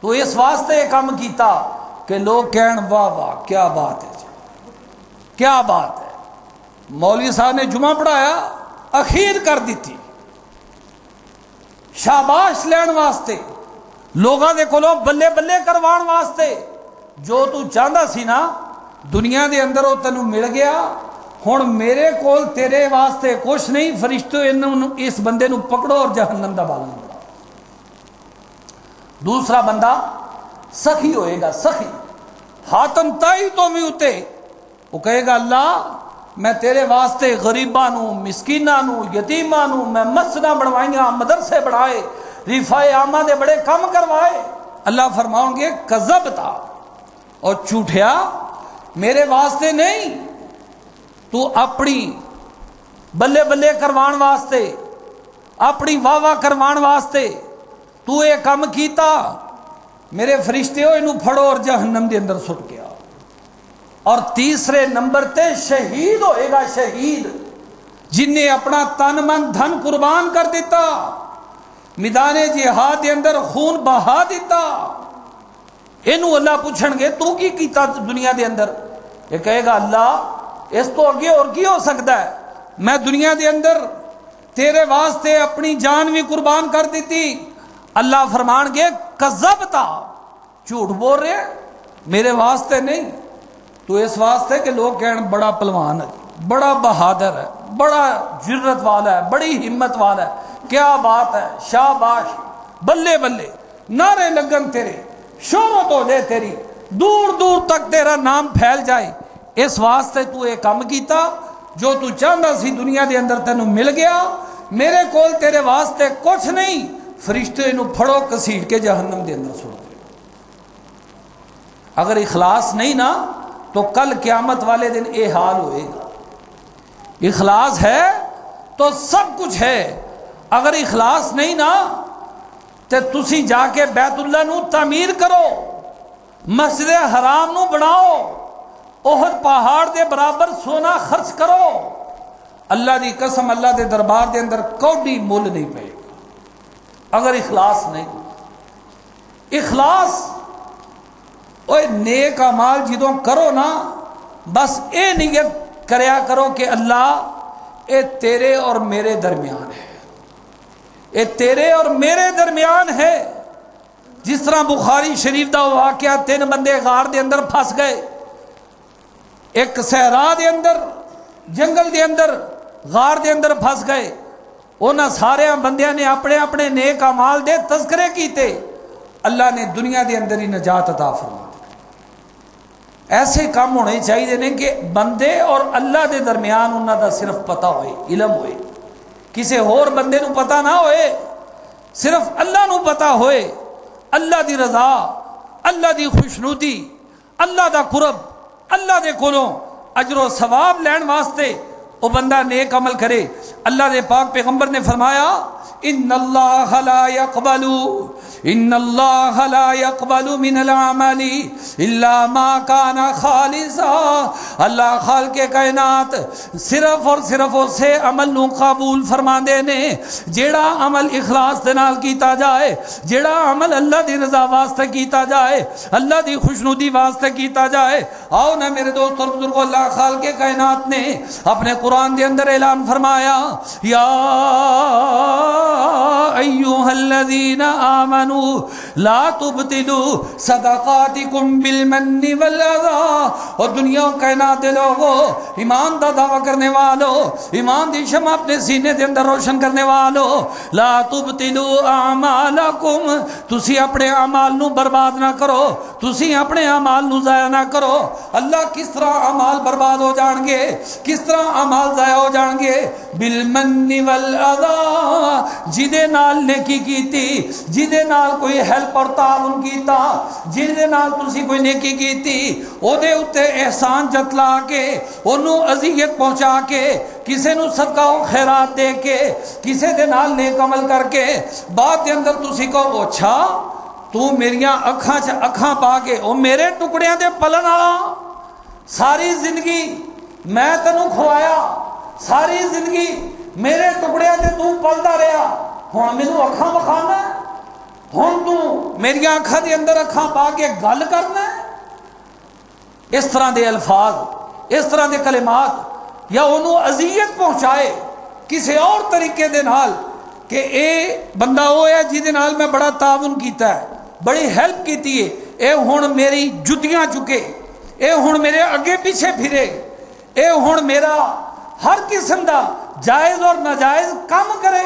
تو اس واسطے کام کیتا کہ لوگ کہن واہ واہ کیا بات ہے جی، کیا بات ہے، مولوی صاحب نے جمعہ پڑھایا اخیر کر دیتی، شاباش لین واسطے، لوگاں دے کولوں بلے بلے کروان واسطے۔ جو تو چاہندا سی نا دنیا دے اندر او تینوں مل گیا، ہن میرے کول تیرے واسطے کچھ نہیں، فرشتو اس بندے نو پکڑو اور جہنم دا بالن بناؤ۔ دوسرا بندہ سخی ہوئے گا، سخی حاتم تائی تو بھی اتے وہ کہے گا اللہ میں تیرے واسطے غریباں نوں مسکیناں نوں یتیماں نوں میں مسجداں بنوائیاں مدرسے بڑھائے ریفائے عامہ دے بڑے کم کروائے۔ اللہ فرماؤں گے کذبتا اور جھوٹیا میرے واسطے نہیں تو اپنی بلے بلے کروان واسطے اپنی واہ واہ کروان واسطے تو اے کم کیتا میرے فرشتے ہو انہوں پھڑو اور جہنم دے اندر سٹ گیا۔ اور تیسرے نمبر تے شہید ہوئے گا شہید جن نے اپنا تن من دھن قربان کر دیتا میدان جہاد دے اندر خون بہا دیتا انہوں اللہ پوچھن گے تو کی کیتا دنیا دے اندر؟ یہ کہے گا اللہ اس تو اگے اور کی ہو سکتا ہے میں دنیا دے اندر تیرے واسطے اپنی جان بھی قربان کر دیتی۔ اللہ فرمان گے کذبتا جھوٹ بول رہے میرے واسطے نہیں تو اس واسطے کہ لوگ کہن بڑا پلوان ہے بڑا بہادر ہے بڑا جرت والا ہے بڑی ہمت والا ہے کیا بات ہے شاباش بلے بلے نعرے لگن تیرے شہرت ہو جائے تیری دور دور تک تیرا نام پھیل جائے اس واسطے تو ایک کم کیتا جو تو چاہتا سی دنیا دے اندر تینوں مل گیا میرے کول تیرے واسطے کچھ نہیں فرشتے نو پھڑو کسیٹ کے جہنم دے اندر سٹ گئے۔ اگر اخلاص نہیں نا تو کل قیامت والے دن اے حال ہوئے گا۔ اخلاص ہے تو سب کچھ ہے اگر اخلاص نہیں نا تے تسی جا کے بیت اللہ نو تعمیر کرو مسجد حرام نو بناؤ احد پہاڑ دے برابر سونا خرچ کرو اللہ دی قسم اللہ دے دربار دے اندر کوئی مول نہیں پے اگر اخلاص نہیں۔ اخلاص اوے نیک اعمال جدوں کرو نا بس اے نیت کریا کرو کہ اللہ اے تیرے اور میرے درمیان ہے اے تیرے اور میرے درمیان ہے۔ جس طرح بخاری شریف دا واقعہ تین بندے غار دے اندر پھنس گئے ایک صحرا دے اندر جنگل دے اندر غار دے اندر پھنس گئے انہاں سارے بندیاں نے اپنے اپنے نیک اعمال دے تذکرے کیتے اللہ نے دنیا دے اندر ہی نجات عطا فرما۔ ایسے کام ہونے چاہیے نے کہ بندے اور اللہ دے درمیان انہاں دا صرف پتہ ہوئے علم ہوئے کسے اور بندے نو پتہ نہ ہوئے صرف اللہ نو پتہ ہوئے اللہ دی رضا اللہ دی خوشنودی اللہ دا قرب اللہ دے کولوں اجر و ثواب لین واسطے وہ بندہ نیک عمل کرے۔ اللہ دے پاک پیغمبر نے فرمایا ان اللہ لا يقبل من العمل الا ما كان خالصا اللہ خالق کائنات صرف اور صرف اسے عمل نو قبول فرما دے نے جیڑا عمل اخلاص دے نال کیتا جائے جیڑا عمل اللہ دی رضا واسطے کیتا جائے اللہ دی خوشنودی واسطے کیتا جائے۔ آؤ نا میرے دوست اور بزرگو اللہ خالق کائنات نے اپنے قرآن دے اندر اعلان فرمایا یا ایوہ الذین آمنوا لا تبتلوا صدقاتکم بالمن والاذا اور دنیا و کائنات لوگو ایمان دا دعویٰ کرنے والو ایمان دی شمع اپنے سینے دے اندر روشن کرنے والو لا تبتلوا اعمالکم تسی اپنے اعمال نو برباد نہ کرو تسی اپنے اعمال نو ضائع نہ کرو۔ اللہ کس طرح اعمال برباد ہو جان گے کس طرح اعمال ضائع ہو جان گے بالمن والاذا جیدے نال نیکی کیتی جیدے نال کوئی ہیلپ اور تعاون کیتا جیدے نال تسی کوئی نیکی کیتی او دے اتے احسان جتلا کے انہوں اذیت پہنچا کے کسے نو صدقہ و خیرات دے کے کسے دے نال نیک عمل کر کے بات دے اندر تسی کو اچھا تو میریاں اکھاں پا کے او میرے ٹکڑیاں دے پلن والا ساری زندگی میں تینوں کھوایا ساری زندگی میرے ٹکڑے تے تو پلدا رہیا ہن مینوں اکھاں وکھانا ہن تو میری اکھاں دے اندر اکھاں پا کے گل کرنا۔ اس طرح دے الفاظ اس طرح دے کلمات یا انہوں اذیت پہنچائے کسی اور طریقے دے نال کہ اے بندہ او ہے جی دے نال میں بڑا تعاون کیتا ہے بڑی ہیلپ کیتی ہے اے ہن میری جُتیاں چکے اے ہن میرے اگے پیچھے پھرے اے ہن میرا ہر قسم دا جائز اور ناجائز کام کرے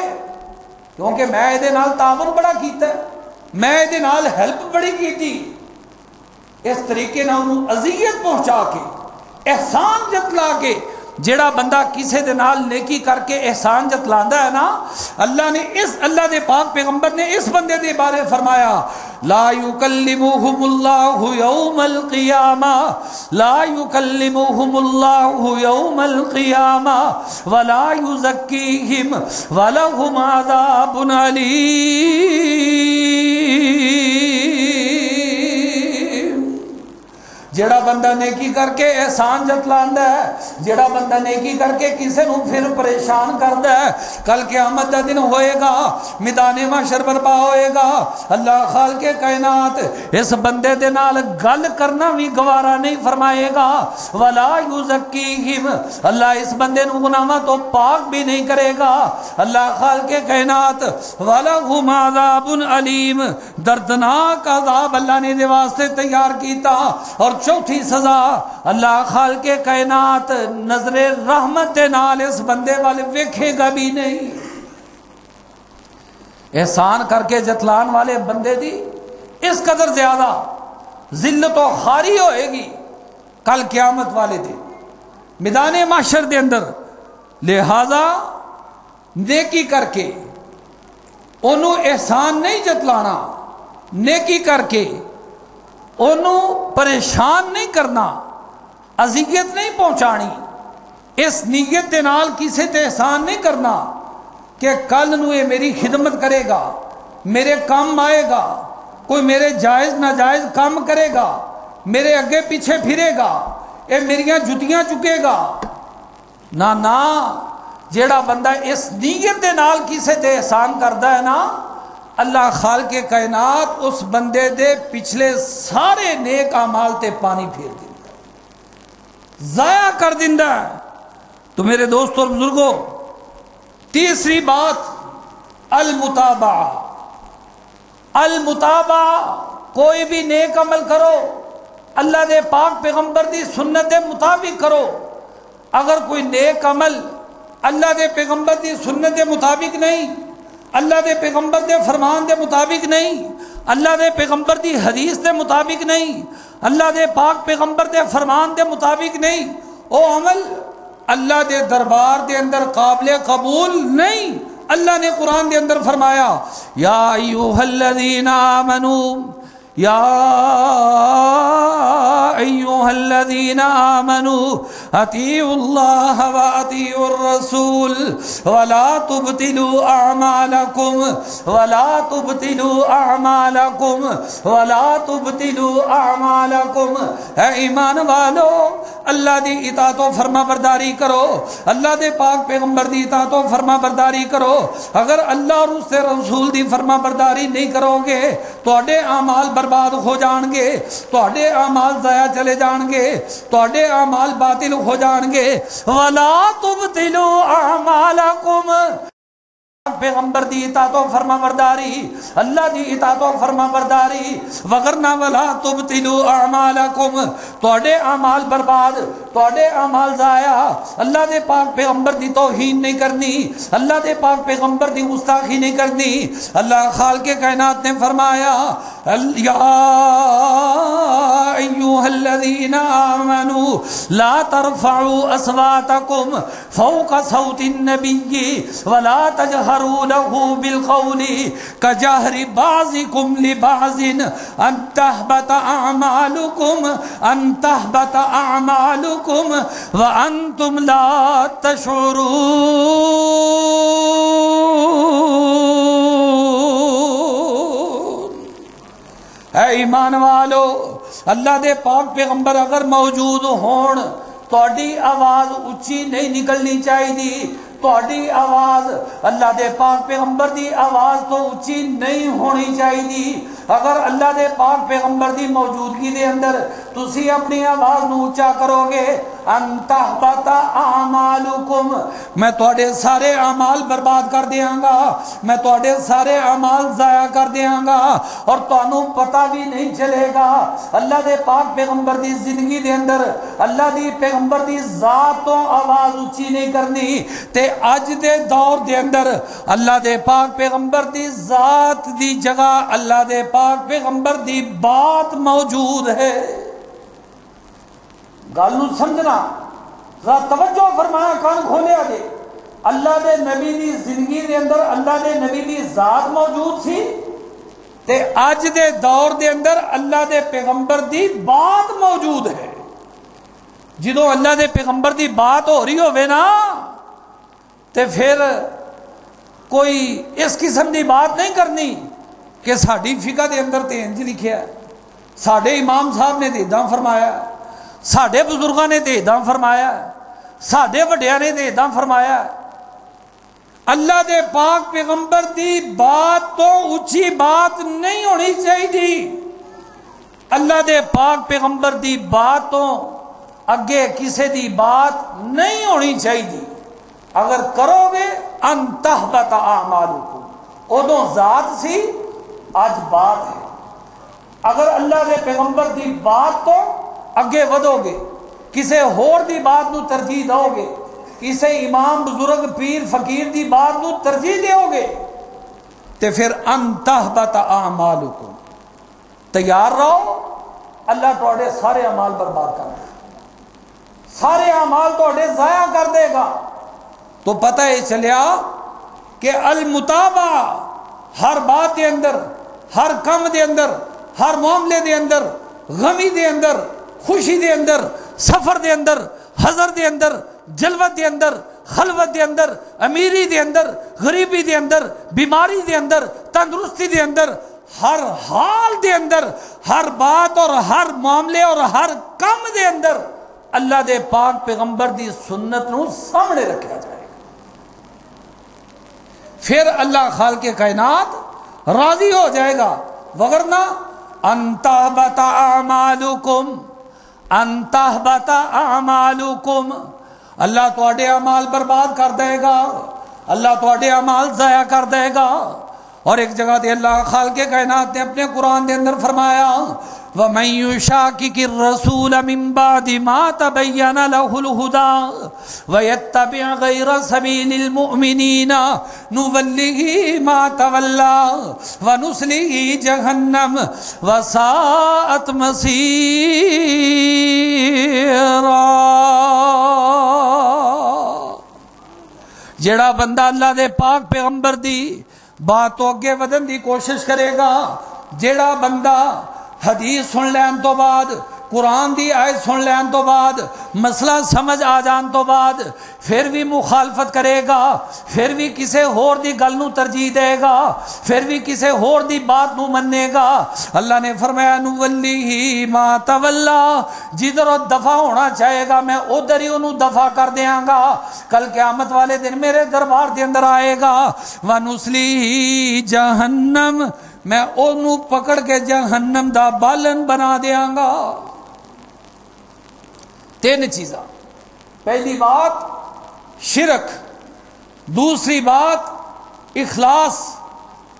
کیونکہ میں اے دے نال تعاون بڑا کیتا ہے میں اے دے نال ہیلپ بڑی کیتی اس طریقے نہ انہوں اذیت پہنچا کے احسان جتلا کے جڑا بندہ کسے دے نال نیکی کر کے احسان جتلاندا ہے نا, اللہ نے اس اللہ دے پاک پیغمبر نے اس بندے دے بارے فرمایا لا یکلمہم اللہ یوم القیامہ لا یکلمہم اللہ یوم القیامہ ولا یزکیہم ولہم عذاب علیم. جڑا بندہ نیکی کر کے احسان جتلاندا ہے, جڑا بندہ نیکی کر کے کسی نو پھر پریشان کردا ہے, کل قیامت دا دن ہوئے گا, میدان محشر برپا ہوئے گا. اللہ خالق کائنات اس بندے دے نال گل کرنا بھی گوارا نہیں فرمائے گا. ولا یزکیہم, اللہ اس بندے نو گناہاں تو پاک بھی نہیں کرے گا. اللہ خالق کائنات ولہم عذاب علیم, دردناک عذاب اللہ نے دے واسطے تیار کیتا. اور چوتھی سزا اللہ خالق کائنات نظر رحمت دے نال اس بندے والے ویکھے گا بھی نہیں. احسان کر کے جتلان والے بندے دی اس قدر زیادہ ذلت و خواری ہوئے گی کل قیامت والے دن میدان محشر دے اندر. لہذا نیکی کر کے انہوں احسان نہیں جتلانا, نیکی کر کے انہوں پریشان نہیں کرنا, اذیت نہیں پہنچانی. اس نیت دے نال کسی تے احسان نہیں کرنا کہ کل نو یہ میری خدمت کرے گا, میرے کام آئے گا, کوئی میرے جائز ناجائز کام کرے گا, میرے اگے پیچھے پھرے گا, اے میریاں جتیاں چکے گا. نا نا, جیڑا بندہ اس نیت دے نال کسے تے احسان کردا ہے نا, اللہ خالق کائنات اس بندے دے پچھلے سارے نیک اعمال تے پانی پھیر دیندا ہے, ضائع کر دیندا ہے. تو میرے دوستو اور بزرگو, تیسری بات المتابعہ. المتابعہ, کوئی بھی نیک عمل کرو اللہ دے پاک پیغمبر دی سنت دے مطابق کرو. اگر کوئی نیک عمل اللہ دے پیغمبر دی سنت دے مطابق نہیں, اللہ دے پیغمبر دے فرمان دے مطابق نہیں, اللہ دے پیغمبر دی حدیث دے مطابق نہیں, اللہ دے پاک پیغمبر دے فرمان دے مطابق نہیں, او عمل اللہ دے دربار دے اندر قابل قبول نہیں. اللہ نے قرآن دے اندر فرمایا یا ایوہ الذین آمنوا یا ایوہ الذین آمنوا اطیعوا اللہ و اطیعوا الرسول ولا تبطلوا اعمالکم ولا تبطلوا اعمالکم ولا تبطلوا اعمالکم. اے ایمان والو, اللہ دی اطاعت و فرما برداری کرو, اللہ دے پاک پیغمبر دی اطاعت و فرما برداری کرو. اگر اللہ اور اس دے رسول دی فرما برداری نہیں کرو گے تواڈے اعمال برباد ہو جان گے, تواڈے اعمال ضائع چلے جان گے, تواڈے اعمال باطل ہو جان گے. ولا تبطلوا اعمالکم, پیغمبر دی اطاعت و فرما برداری, اللہ دی اطاعت و فرما برداری, وغیرہ. ولا تبطلوا اعمالکم, تواڈے اعمال برباد, تواڈے اعمال ضائع. اللہ دے پاک پیغمبر دی توہین نہیں کرنی, اللہ دے پاک پیغمبر دی گستاخی نہیں کرنی. اللہ خالق کائنات نے فرمایا یا ایھا الذین آمنوا لا ترفعوا اصواتکم فوق صوت النبی ولا تجہروا له بالقول كجهر بعضكم لبعض أن تهبط أعمالكم وأنتم لا تشعرون. اے ایمان والو, اللہ دے پاک پیغمبر اگر موجود ہون تہاڈی آواز اچھی نہیں نکلنی چاہیے, تہاڈی آواز اللہ دے پاک پیغمبر دی آواز تو اچھی نہیں ہونی چاہیے. اگر اللہ دے پاک پیغمبر دی موجودگی دے اندر تسی اپنی آواز نو اچا کرو گے انتہبت اعمالکم، میں تھوڑے سارے اعمال برباد کر دیاں گا، میں تھوڑے سارے اعمال ضائع کر دیاں گا اور تانوں پتہ بھی نہیں چلے گا۔ اللہ دے پاک پیغمبر دی زندگی دے اندر اللہ دی پیغمبر دی ذات تو آواز اچھی نہیں کرنی تے اج دے دور دے اندر اللہ دے پاک پیغمبر دی ذات دی جگہ اللہ دے پاک پیغمبر دی بات موجود ہے۔ گل نو سمجھنا، ذرا توجہ فرمایا، کان کھولیا جے۔ اللہ دے نبی دی زندگی دے اندر اللہ دے نبی دی ذات موجود سی تے اج دے دور دے اندر اللہ دے پیغمبر دی بات موجود ہے۔ جدوں اللہ دے پیغمبر دی بات ہو رہی ہوے نا تے پھر کوئی اس قسم دی بات نہیں کرنی کہ ساڈی فقہ دے اندر تے انج لکھیا، ساڈے امام صاحب نے تے ادا فرمایا، ساڈے بزرگاں نے تے ادا فرمایا، ساڈے وڈیاں نے تے ادا فرمایا۔ اللہ دے پاک پیغمبر دی بات تو اچھی بات نہیں ہونی چاہیے۔ اللہ دے پاک پیغمبر دی بات تو اگے کسے دی بات نہیں ہونی چاہیے۔ اگر کرو گے انتہبت اعمالکم، اودوں ذات سی اج بات ہے۔ اگر اللہ دے پیغمبر دی بات تو اگے ودو گے، کسے ہور دی بات نو ترجیح دو گے، کسے امام بزرگ پیر فقیر دی بات نو ترجیح دیو گے تے پھر انتہبت اعمالکم، تیار رہو اللہ تواڈے سارے اعمال برباد کر دے، سارے اعمال تواڈے ضائع کر دے گا۔ تو پتہ یہ چلیا کہ المتابعہ ہر بات دے اندر، ہر کم دے اندر، ہر معاملے دے اندر، غمی دے اندر، خوشی دے اندر، سفر دے اندر، حضر دے اندر، جلوت دے اندر، خلوت دے اندر، امیری دے اندر، غریبی دے اندر، بیماری دے اندر، تندرستی دے اندر، ہر حال دے اندر، ہر بات اور ہر معاملے اور ہر کام دے اندر اللہ دے پاک پیغمبر دی سنت نو سامنے رکھا جائے۔ پھر اللہ خالق کائنات راضی ہو جائے گا، وگرنہ انتہبت اعمالکم، انتہبت اعمالکم، اللہ تواڈے اعمال برباد کر دے گا، اللہ تواڈے اعمال ضائع کر دے گا۔ اور ایک جگہ تے اللہ خالق کائنات نے اپنے قرآن دے اندر فرمایا وَمَن يُشَاكِكِ الرَّسُولَ مِن بَعْدِ مَا تَبَيَّنَ لَهُ الْهُدَى وَيَتَّبِعْ غَيْرَ سَبِيلِ الْمُؤْمِنِينَ نُوَلِّهِ مَا تَوَلَّى وَنُصْلِهِ جَهَنَّمَ وَسَاءَتْ مَصِيرًا۔ جڑا بندہ اللہ دے پاک پیغمبر دی بات تو اگے ودن دی کوشش کرے گا، جیڑا بندہ حدیث سن لین تو بعد، قرآن دی آیت سن لین تو بعد، مسئلہ سمجھ آ جان تو بعد پھر بھی مخالفت کرے گا، پھر بھی کسے ہور دی گل نو ترجیح دے گا، پھر بھی کسے ہور دی بات نو مننے گا، اللہ نے فرمایا نُوَلِّهِ مَا تَوَلَّى، جدھر دفع ہونا چاہے گا میں ادھر ہی انہوں دفع کر دیاں گا، کل قیامت والے دن میرے دربار دے اندر آئے گا، وَنُسْلِهِ جَہَنَّم، میں انہوں پکڑ کے جہنم دا بالن بنا دیاں گا۔ تین چیزاں، پہلی بات شرک، دوسری بات اخلاص،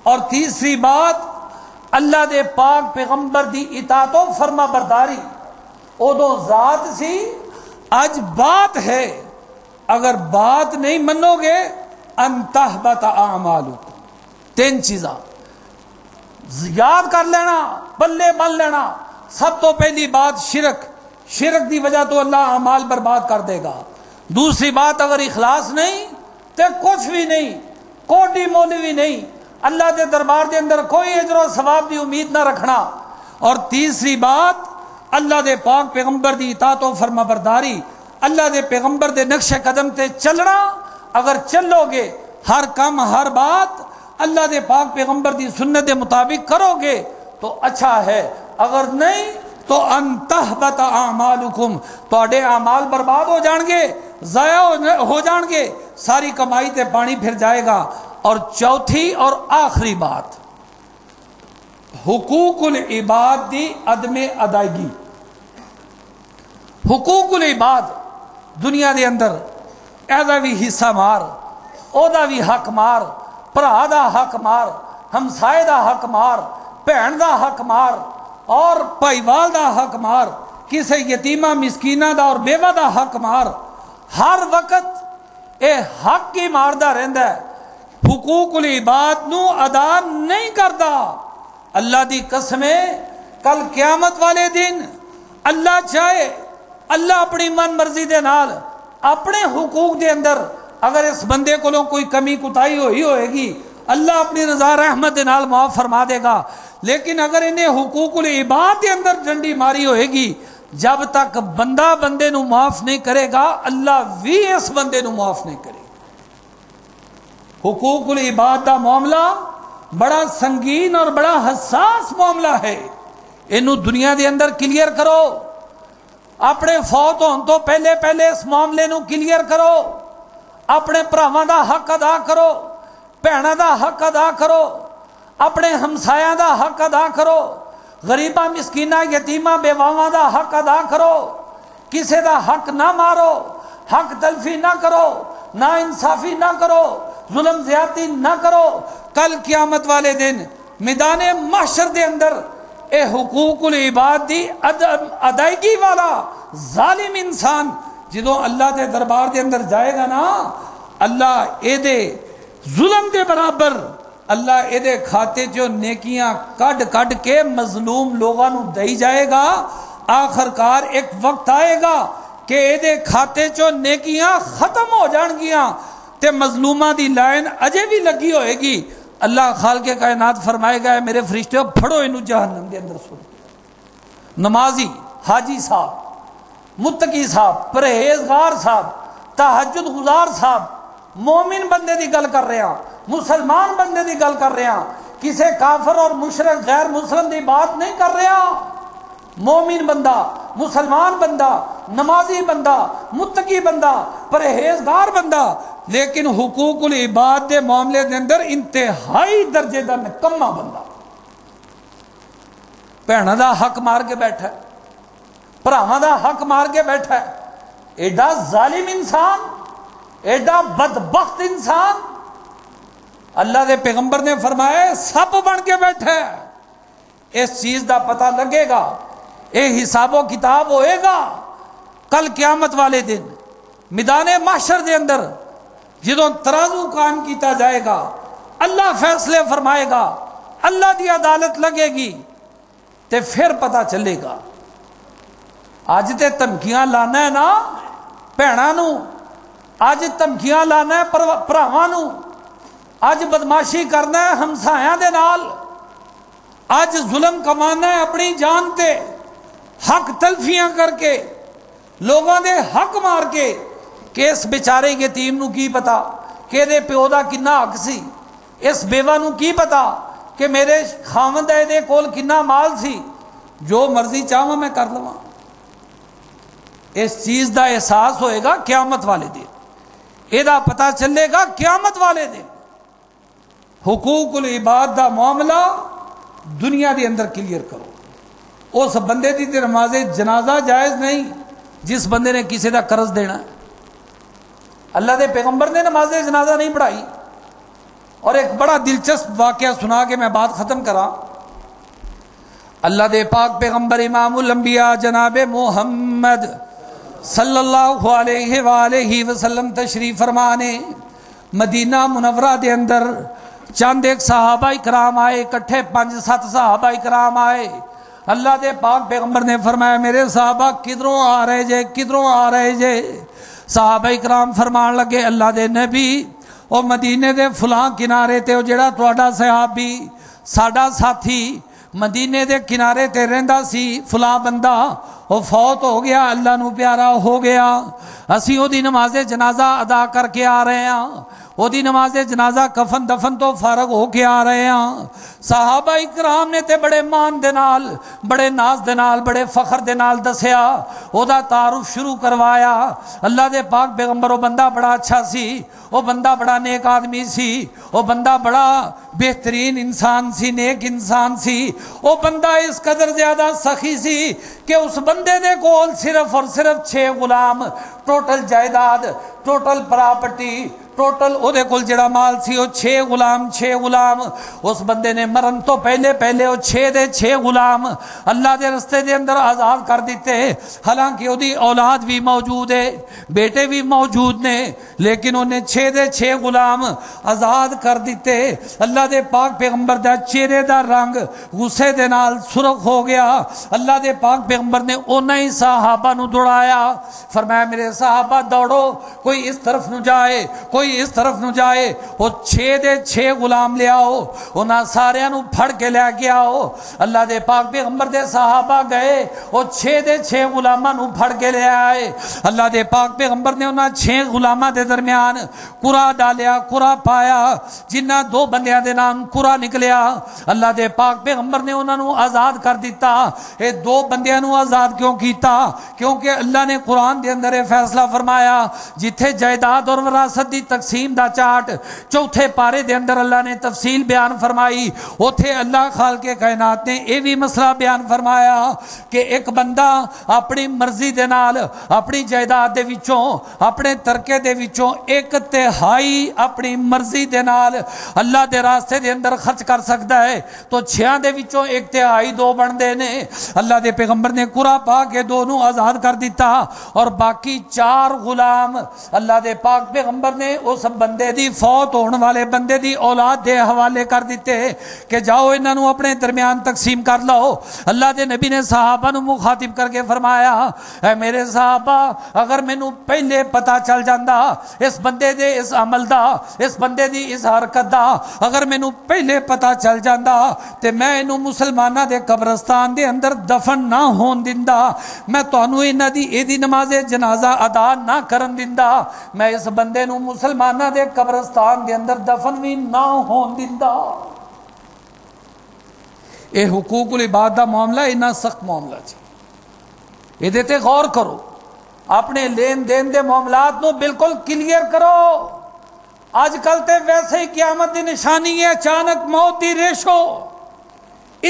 اور تیسری بات اللہ دے پاک پیغمبر دی اطاعت و فرما برداری۔ اودوں ذات سی اج بات ہے، اگر بات نہیں منو گے انتہبت اعمالکم۔ تین چیزاں یاد کر لینا، بلے بن لینا۔ سب تو پہلی بات شرک، شرک دی وجہ تو اللہ اعمال برباد کر دے گا۔ دوسری بات اگر اخلاص نہیں تے کچھ بھی نہیں، کوئی مولوی نہیں، اللہ دے دربار دے اندر کوئی اجر و ثواب دی امید نہ رکھنا۔ اور تیسری بات اللہ دے پاک پیغمبر دی اطاعت و فرما برداری، اللہ دے پیغمبر دے نقش قدم تے چلنا۔ اگر چلو گے ہر کم ہر بات اللہ دے پاک پیغمبر دی سنت دے مطابق کرو گے تو اچھا ہے، اگر نہیں تو انتہبت اعمالکم، تواڈے اعمال برباد ہو جان گے، ضائع ہو جان گے، ساری کمائی تے پانی پھر جائے گا۔ اور چوتھی اور آخری بات حقوق العباد دی عدم ادائیگی۔ حقوق العباد دنیا دے اندر ایدا بھی حصہ مار، اودا بھی حق مار، بھرا دا حق مار، ہمسائے دا حق مار، بھین دا حق مار، اور بھائیوال دا حق مار، کسی یتیمہ مسکینہ دا اور بیوہ دا حق مار۔ ہر وقت اے حق کی ماردا رہندا ہے، حقوق العباد نو ادا نہیں کردا۔ اللہ دی قسم ہے کل قیامت والے دن اللہ چاہے اللہ اپنی من مرضی دے نال اپنے حقوق دے اندر اگر اس بندے کولوں کوئی کمی کوتاہی ہوئی ہوئے گی اللہ اپنی رضا رحمت دے نال معاف فرما دے گا، لیکن اگر انہیں حقوق العباد دے اندر ڈنڈی ماری ہوئے گی، جب تک بندہ بندے نو معاف نہیں کرے گا اللہ بھی اس بندے نو معاف نہیں کرے گا۔ حقوق العباد دا معاملہ بڑا سنگین اور بڑا حساس معاملہ ہے، انہوں دنیا دے اندر کلیئر کرو، اپنے فوت ہون تو پہلے پہلے اس معاملے نو کلیئر کرو، اپنے بھراواں دا حق ادا کرو، بھیناں دا حق ادا کرو، اپنے ہمسایاں دا حق ادا کرو، غریباں مسکینہ یتیماں بیواواں دا حق ادا کرو، کسے دا حق نہ مارو، حق تلفی نہ کرو، نا انصافی نہ کرو، ظلم زیادتی نہ کرو۔ کل قیامت والے دن میدان محشر دے اندر اے حقوق العباد دی ادائیگی والا ظالم انسان جدوں اللہ دے دربار دے اندر جائے گا نا، اللہ اے دے ظلم دے برابر اللہ اے دے کھاتے جو نیکیاں کڈ کڈ کے مظلوم لوگاں نو دئی جائے گا۔ آخر کار ایک وقت آئے گا کہ اے دے کھاتے جو نیکیاں ختم ہو جان گیاں تے مظلوماں دی لائن اجے بھی لگی ہوئے گی۔ اللہ خالق کائنات فرمائے گا، میرے فرشتے ہو پھڑو انہوں جہنم دے اندر سٹ۔ نمازی حاجی صاحب، متقی صاحب، پرہیزگار صاحب، تہجد گزار صاحب، مومن بندے دی گل کر رہے ہیں، مسلمان بندے دی گل کر رہے ہیں، کسے کافر اور مشرک غیر مسلم دی بات نہیں کر رہے ہیں۔ مومن بندہ، مسلمان بندہ، نمازی بندہ، متقی بندہ، پرہیزگار بندہ، لیکن حقوق العباد دے معاملے دے اندر انتہائی درجے دا نکما بندہ، بھیناں دا حق مار کے بیٹھا ہے، بھراواں دا حق مار کے بیٹھا ہے۔ ایڈا ظالم انسان، ایڈا بدبخت انسان، اللہ دے پیغمبر نے فرمایا سب بن کے بیٹھا ہے۔ اس چیز دا پتہ لگے گا، اے حساب و کتاب ہوئے گا کل قیامت والے دن میدان محشر دے اندر، جدوں ترازو قائم کیتا جائے گا، اللہ فیصلے فرمائے گا، اللہ دی عدالت لگے گی تے پھر پتہ چلے گا۔ اج تے دھمکیاں لانا ہے نا بھیناں نو، اج دھمکیاں لانا ہے بھراواں نو، اج بدماشی کرنا ہے ہمسایاں دے نال، اج ظلم کمانا ہے اپنی جان تے، حق تلفیاں کر کے، لوگوں دے حق مار کے، کہ اس بیچارے یتیم نو کی پتا کہ دے پیو دا کنا حق سی، اس بیوہ نو کی پتا کہ میرے خاوند دے کول کنا مال سی، جو مرضی چاہواں میں کر لواں۔ اس چیز دا احساس ہوئے گا قیامت والے دن، اے دا پتہ چلے گا قیامت والے دن۔ حقوق العباد دا معاملہ دنیا دے اندر کلیئر کرو۔ اس بندے دی تے نماز جنازہ جائز نہیں جس بندے نے کسی دا قرض دینا ہے۔ اللہ دے پیغمبر نے نماز جنازہ نہیں پڑھائی۔ اور ایک بڑا دلچسپ واقعہ سنا کے میں بات ختم کرا۔ اللہ دے پاک پیغمبر امام الانبیاء جناب محمد صلی اللہ علیہ وآلہ وسلم تشریف فرمانے مدینہ منورہ دے اندر، چند ایک صحابہ کرام آئے، اکٹھے 5-7 صحابہ کرام آئے۔ اللہ دے پاک پیغمبر نے فرمایا، میرے صحابہ کدھروں آ رہے جے، کدھروں آ رہے جے؟ صحابہ اکرام فرمان لگے، اللہ دے نبی، او مدینے دے فلاں کنارے تے، او جڑا تہاڈا صحابی ساڈا ساتھی مدینے دے کنارے تے رہندا سی، فلاں بندہ او فوت ہو گیا، اللہ نو پیارا ہو گیا، اسی او دی نماز جنازہ ادا کر کے آ رہے ہاں، وہ دی نماز جنازہ کفن دفن تو فارغ ہو کے آ رہے ہیں. صحابہ اکرام نے تے بڑے مان دے نال بڑے ناز دے نال بڑے فخر دے نال دسیا, او دا تعارف شروع کروایا. اللہ دے پاک پیغمبر او بندہ بڑا اچھا سی, او بندہ بڑا نیک آدمی سی, او بندہ بڑا بہترین انسان سی, نیک انسان سی. او بندہ اس قدر زیادہ سخی سی کہ اس بندے دے کول صرف اور صرف 6 غلام, ٹوٹل جائیداد, ٹوٹل پراپرٹی, ٹوٹل او دے کول جڑا مال سی او 6 غلام. 6 غلام اس بندے نے مرن تو پہلے پہلے او 6 دے 6 غلام اللہ دے رستے دے اندر آزاد کر دیتے. حالانکہ او دی اولاد بھی موجود ہے, بیٹے بھی موجود نے, لیکن انہیں 6 دے 6 غلام آزاد کر دیتے. اللہ دے پاک پیغمبر دا چہرے دا رنگ غصے دے نال سرخ ہو گیا. اللہ دے پاک پیغمبر نے اونا ہی صحابہ نو دوڑایا, فرمایا میرے صحابہ دوڑو, کوئی اس طرف نو جائے, کوئی اس طرف نو جائے. وہ 6 دے 6 غلام لے آؤ, انہاں سارے نو پھڑ کے لے کے آؤ. اللہ دے پاک پیغمبر دے صحابہ گئے, وہ 6 دے 6 غلاماں نو پھڑ کے لے آئے. اللہ دے پاک پیغمبر نے انہاں 6 غلاماں دے درمیان قرعہ ڈالیا, قرعہ پایا, جنہاں 2 بندیاں دے نام قرعہ نکلیا. اللہ دے پاک پیغمبر نے انہاں نو آزاد کر دیتا. اے 2 بندیاں نو آزاد کیوں کیتا؟ کیونکہ اللہ نے قرآن دے اندر فیصلہ فرمایا جتھے جائیداد اور وراثت دی تقسیم دا چاٹ 4تھے پارے دے اندر اللہ نے تفصیل بیان فرمائی. اوتھے اللہ خالق کائنات نے اے وی مسئلہ بیان فرمایا کہ ایک بندہ اپنی مرضی دے نال اپنی جائیداد دے وچوں, اپنے ترکے دے وچوں 1/3 اپنی مرضی دے نال اللہ دے راستے دے اندر خرچ کر سکدا ہے. تو 6 دے وچوں 1/3 2 بندے نے. اللہ دے پیغمبر نے قرعہ پا کے 2 نو آزاد کر دیتا, اور باقی 4 غلام اللہ دے پاک پیغمبر نے اس بندے دی فوت ہونے والے بندے دی اولاد دے حوالے کر دیتے کہ جاؤ انہاں نو اپنے درمیان تقسیم کر لو. اللہ دے نبی نے صحابہ نو مخاطب کر کے فرمایا, اے میرے صحابہ, اگر مینوں پہلے پتہ چل جاندا اس بندے دے اس عمل دا, اس بندے دی اس حرکت دا, اگر مینوں پہلے پتہ چل جاندا تے میں اینوں مسلماناں دے قبرستان دے اندر دفن نہ ہون دیندا, میں تانوں انہاں دی ایدی نماز جنازہ ادا نہ کرن دیندا, میں اس بندے نو مسلمانہ دے قبرستان دے اندر دفن بھی نہ ہون دیندا. اے حقوق العباد دا معاملہ اتنا سخت معاملہ چاہیے, ادھے تے غور کرو, اپنے لین دین دے معاملات نو بالکل کلیئر کرو. آج کل تے ویسے ہی قیامت دی نشانی ہے, اچانک موت دی ریشو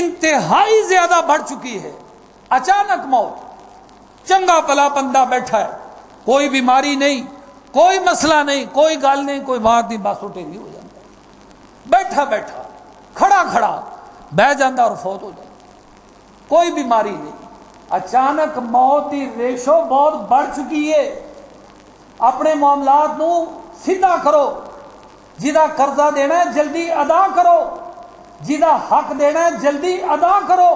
انتہائی زیادہ بڑھ چکی ہے. اچانک موت, چنگا پلا بندہ بیٹھا ہے, کوئی بیماری نہیں, کوئی مسئلہ نہیں, کوئی گال نہیں, کوئی بات نہیں, بس اٹھے گی ہو جاتا ہے, بیٹھا بیٹھا کھڑا کھڑا بہ جاتا اور فوت ہو جاتا, کوئی بیماری نہیں. اچانک موت کی ریشو بہت بڑھ چکی ہے. اپنے معاملات نو سیدھا کرو, جدا قرضہ دینا ہے جلدی ادا کرو, جدا حق دینا ہے جلدی ادا کرو,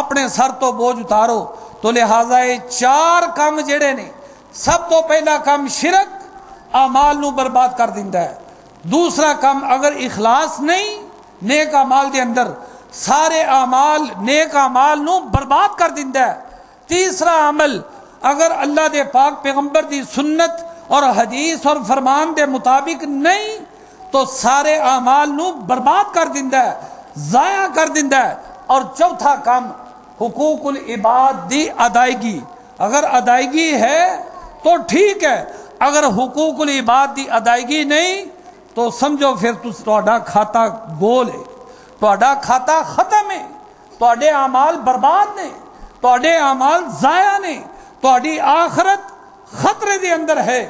اپنے سر تو بوجھ اتارو. تو لہٰذا یہ 4 کام جڑے نے, سب تو پہلا کام شرک اعمال نو برباد کر دیندا ہے. دوسرا کام اگر اخلاص نہیں نیک اعمال دے اندر, سارے اعمال نیک اعمال نو برباد کر دیندا ہے. تیسرا عمل اگر اللہ دے پاک پیغمبر دی سنت اور حدیث اور فرمان دے مطابق نہیں تو سارے اعمال نو برباد کر دیندا ہے, ضائع کر دیندا ہے. اور چوتھا کام حقوق العباد دی ادائیگی, اگر ادائیگی ہے تو ٹھیک ہے, اگر حقوق العباد دی ادائیگی نہیں تو سمجھو پھر تہاڈا کھاتا گول ہے, تہاڈا کھاتا ختم ہے, تہاڈے اعمال برباد نے, تہاڈے اعمال ضائع نے, تہاڈی آخرت خطرے دے اندر ہے.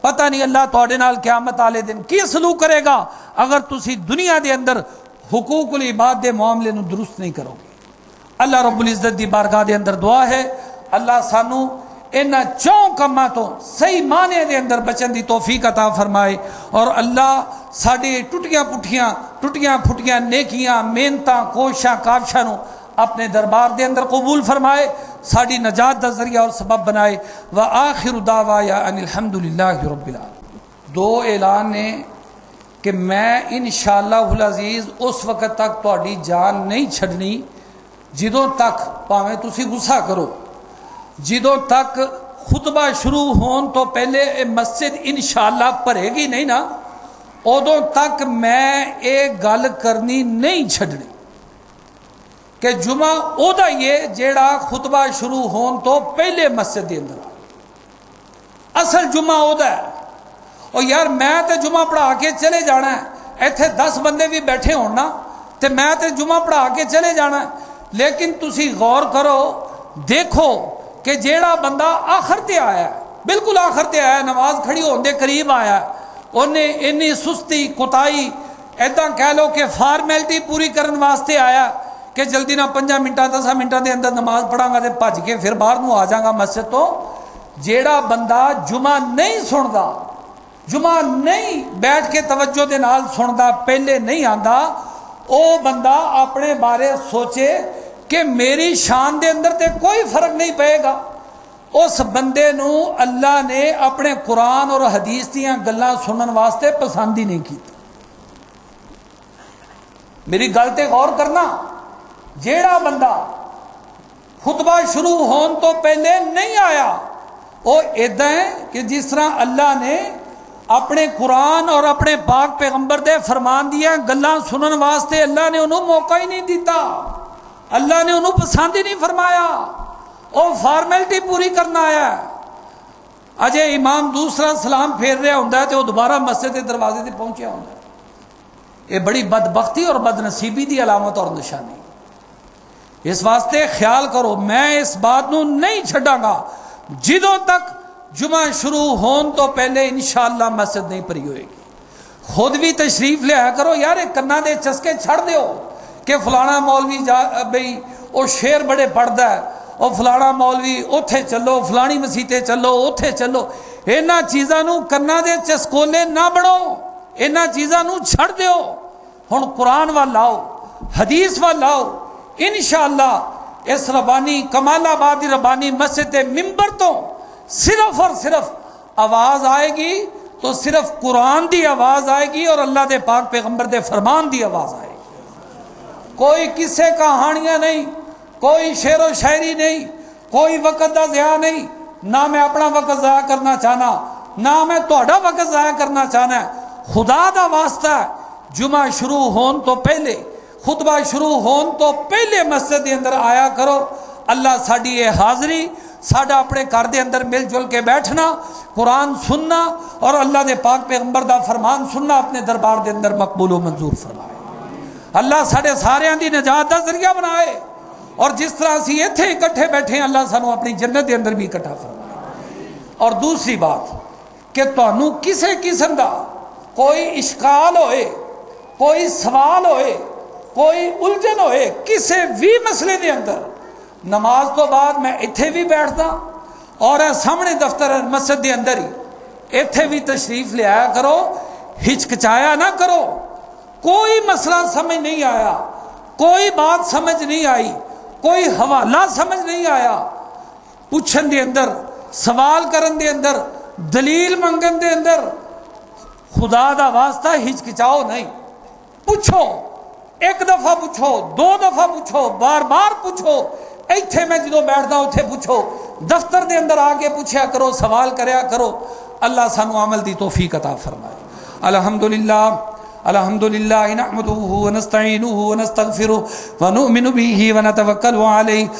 پتہ نہیں اللہ تہاڈے نال قیامت والے دن کی سلوک کرے گا اگر تسی دنیا دے اندر حقوق العباد دے معاملے نو درست نہیں کرو گے. اللہ رب العزت دی بارگاہ دے اندر دعا ہے اللہ سانو انہاں 4 کاماں تو صحیح معنی دے اندر بچن دی توفیق عطا فرمائے, اور اللہ ساڈے ٹوٹیاں پھٹیاں نیکیاں محنتاں کوششاں کاوشاں نو اپنے دربار دے اندر قبول فرمائے, ساڈی نجات دا ذریعہ اور سبب بنائے. وآخر دعوایا ان الحمدللہ رب العالمین. 2 اعلان نے کہ میں انشاءاللہ العزیز اس وقت تک تہاڈی جان نہیں چھڈنی جدوں تک پاویں تسی غصہ کرو, جدوں تک خطبہ شروع ہون تو پہلے مسجد انشاءاللہ پرے گی نہیں نا, ادو تک میں یہ گل کرنی نہیں چھڈنی کہ جمعہ ادا یہ جیڑا خطبہ شروع ہون تو پہلے مسجد دے اندر اصل جمعہ ادا ہے. اور یار میں تے جمعہ پڑھا کے چلے جانا ہے, ایتھے 10 بندے بھی بیٹھے ہونا تے میں تے جمعہ پڑھا کے چلے جانا ہے, لیکن تسی غور کرو دیکھو کہ جیڑا بندہ آخر تے آیا ہے, بالکل آخر تے آیا ہے, نماز کھڑی ہون دے قریب آیا ہے, انہیں انی سستی کوتاہی ایداں کہہ لو کہ فارمیلٹی پوری کرن واسطے آیا کہ جلدی نہ 5 منٹاں 10 منٹاں دے اندر نماز پڑھاں گا تے بھج کے پھر باہر نو آ جاں گا مسجد تو. جیڑا بندہ جمعہ نہیں سندا, جمعہ نہیں بیٹھ کے توجہ دے نال سندا, پہلے نہیں آندا, او بندہ اپنے بارے سوچے کہ میری شان دے اندر تے کوئی فرق نہیں پئے گا. اس بندے نو اللہ نے اپنے قرآن اور حدیث دیاں گلاں سنن واسطے پسند ہی نہیں کیتا. میری گل تے غور کرنا, جیڑا بندہ خطبہ شروع ہون تو پہلے نہیں آیا وہ ایداں ہے کہ جس طرح اللہ نے اپنے قرآن اور اپنے پاک پیغمبر دے فرمان دیاں گلاں سنن واسطے اللہ نے انہوں موقع ہی نہیں دیتا, اللہ نے انہوں پسند ہی نہیں فرمایا, وہ فارمیلٹی پوری کرنا آیا ہے. اجے امام دوسرا سلام پھیر رہا ہوندا ہے تو وہ دوبارہ مسجد کے دروازے تے پہنچیا ہوندا ہے. یہ بڑی بدبختی اور بدنصیبی دی علامت اور نشانی. اس واسطے خیال کرو, میں اس بات نو نہیں چھڈاں گا جدوں تک جمعہ شروع ہون تو پہلے انشاءاللہ مسجد نہیں پری ہوئے گی. خود بھی تشریف لے آیا کرو, یار کنا دے چسکے چھڑ دیو کہ فلانا مولوی بھئی وہ شعر بڑے پڑھدا ہے, او فلانا مولوی اوتھے چلو, فلانی مسیتے چلو, اوتھے چلو. اینا چیزاں نو کرنا دے چسکولے نہ بڑھو, اینا چیزاں نو چھڑ دیو, ہن قرآن وال لاؤ, حدیث وال لاؤ. انشاءاللہ اس ربانی کمال آبادی ربانی مسجد ممبر تو صرف اور صرف آواز آئے گی تو صرف قرآن دی آواز آئے گی اور اللہ دے پاک پیغمبر دے فرمان دی آواز آئے گی. کوئی قصے کہانیاں نہیں, کوئی شعر و شاعری نہیں, کوئی وقت دا ضیاع نہیں. نہ میں اپنا وقت ضائع کرنا چاہنا, نہ میں تہاڈا وقت ضائع کرنا چاہنا. خدا دا واسطہ جمعہ شروع ہون تو پہلے, خطبہ شروع ہون تو پہلے مسجد دے اندر آیا کرو. اللہ ساڈی یہ حاضری, ساڈا اپنے گھر دے اندر مل جل کے بیٹھنا, قرآن سننا اور اللہ دے پاک پیغمبر دا فرمان سننا اپنے دربار دے اندر مقبول و منظور فرمائے. اللہ ساڈے ساریاں دی نجات دا ذریعہ بنائے, اور جس طرح اسی ایتھے اکٹھے بیٹھے ہیں اللہ سانو اپنی جنت دے اندر بھی اکٹھا فرمائے. اور دوسری بات کہ تانوں کسے قسم دا کوئی اشکال ہوئے, کوئی سوال ہوئے, کوئی الجھن ہوئے کسے وی مسئلے دے اندر, نماز تو بعد میں ایتھے بھی بیٹھدا اور سامنے دفتر مسجد دے اندر ہی ایتھے بھی تشریف لے آیا کرو. ہچکچایا نہ کرو, کوئی مسئلہ سمجھ نہیں آیا, کوئی بات سمجھ نہیں آئی, کوئی حوالہ سمجھ نہیں آیا, پوچھن دے اندر, سوال کرن دے اندر, دلیل منگن دے اندر خدا دا واسطہ ہچکچاؤ نہیں. پوچھو, ایک دفعہ پوچھو, دو دفعہ پوچھو, بار بار پوچھو. ایتھے میں جدو بیٹھدا اوتھے پوچھو, دفتر دے اندر آ کے پوچھیا کرو, سوال کریا کرو. اللہ سانو عمل دی توفیق عطا فرمائے. الحمدللہ نحمده ونستعينه ونستغفره ونؤمن به ونتوكل عليه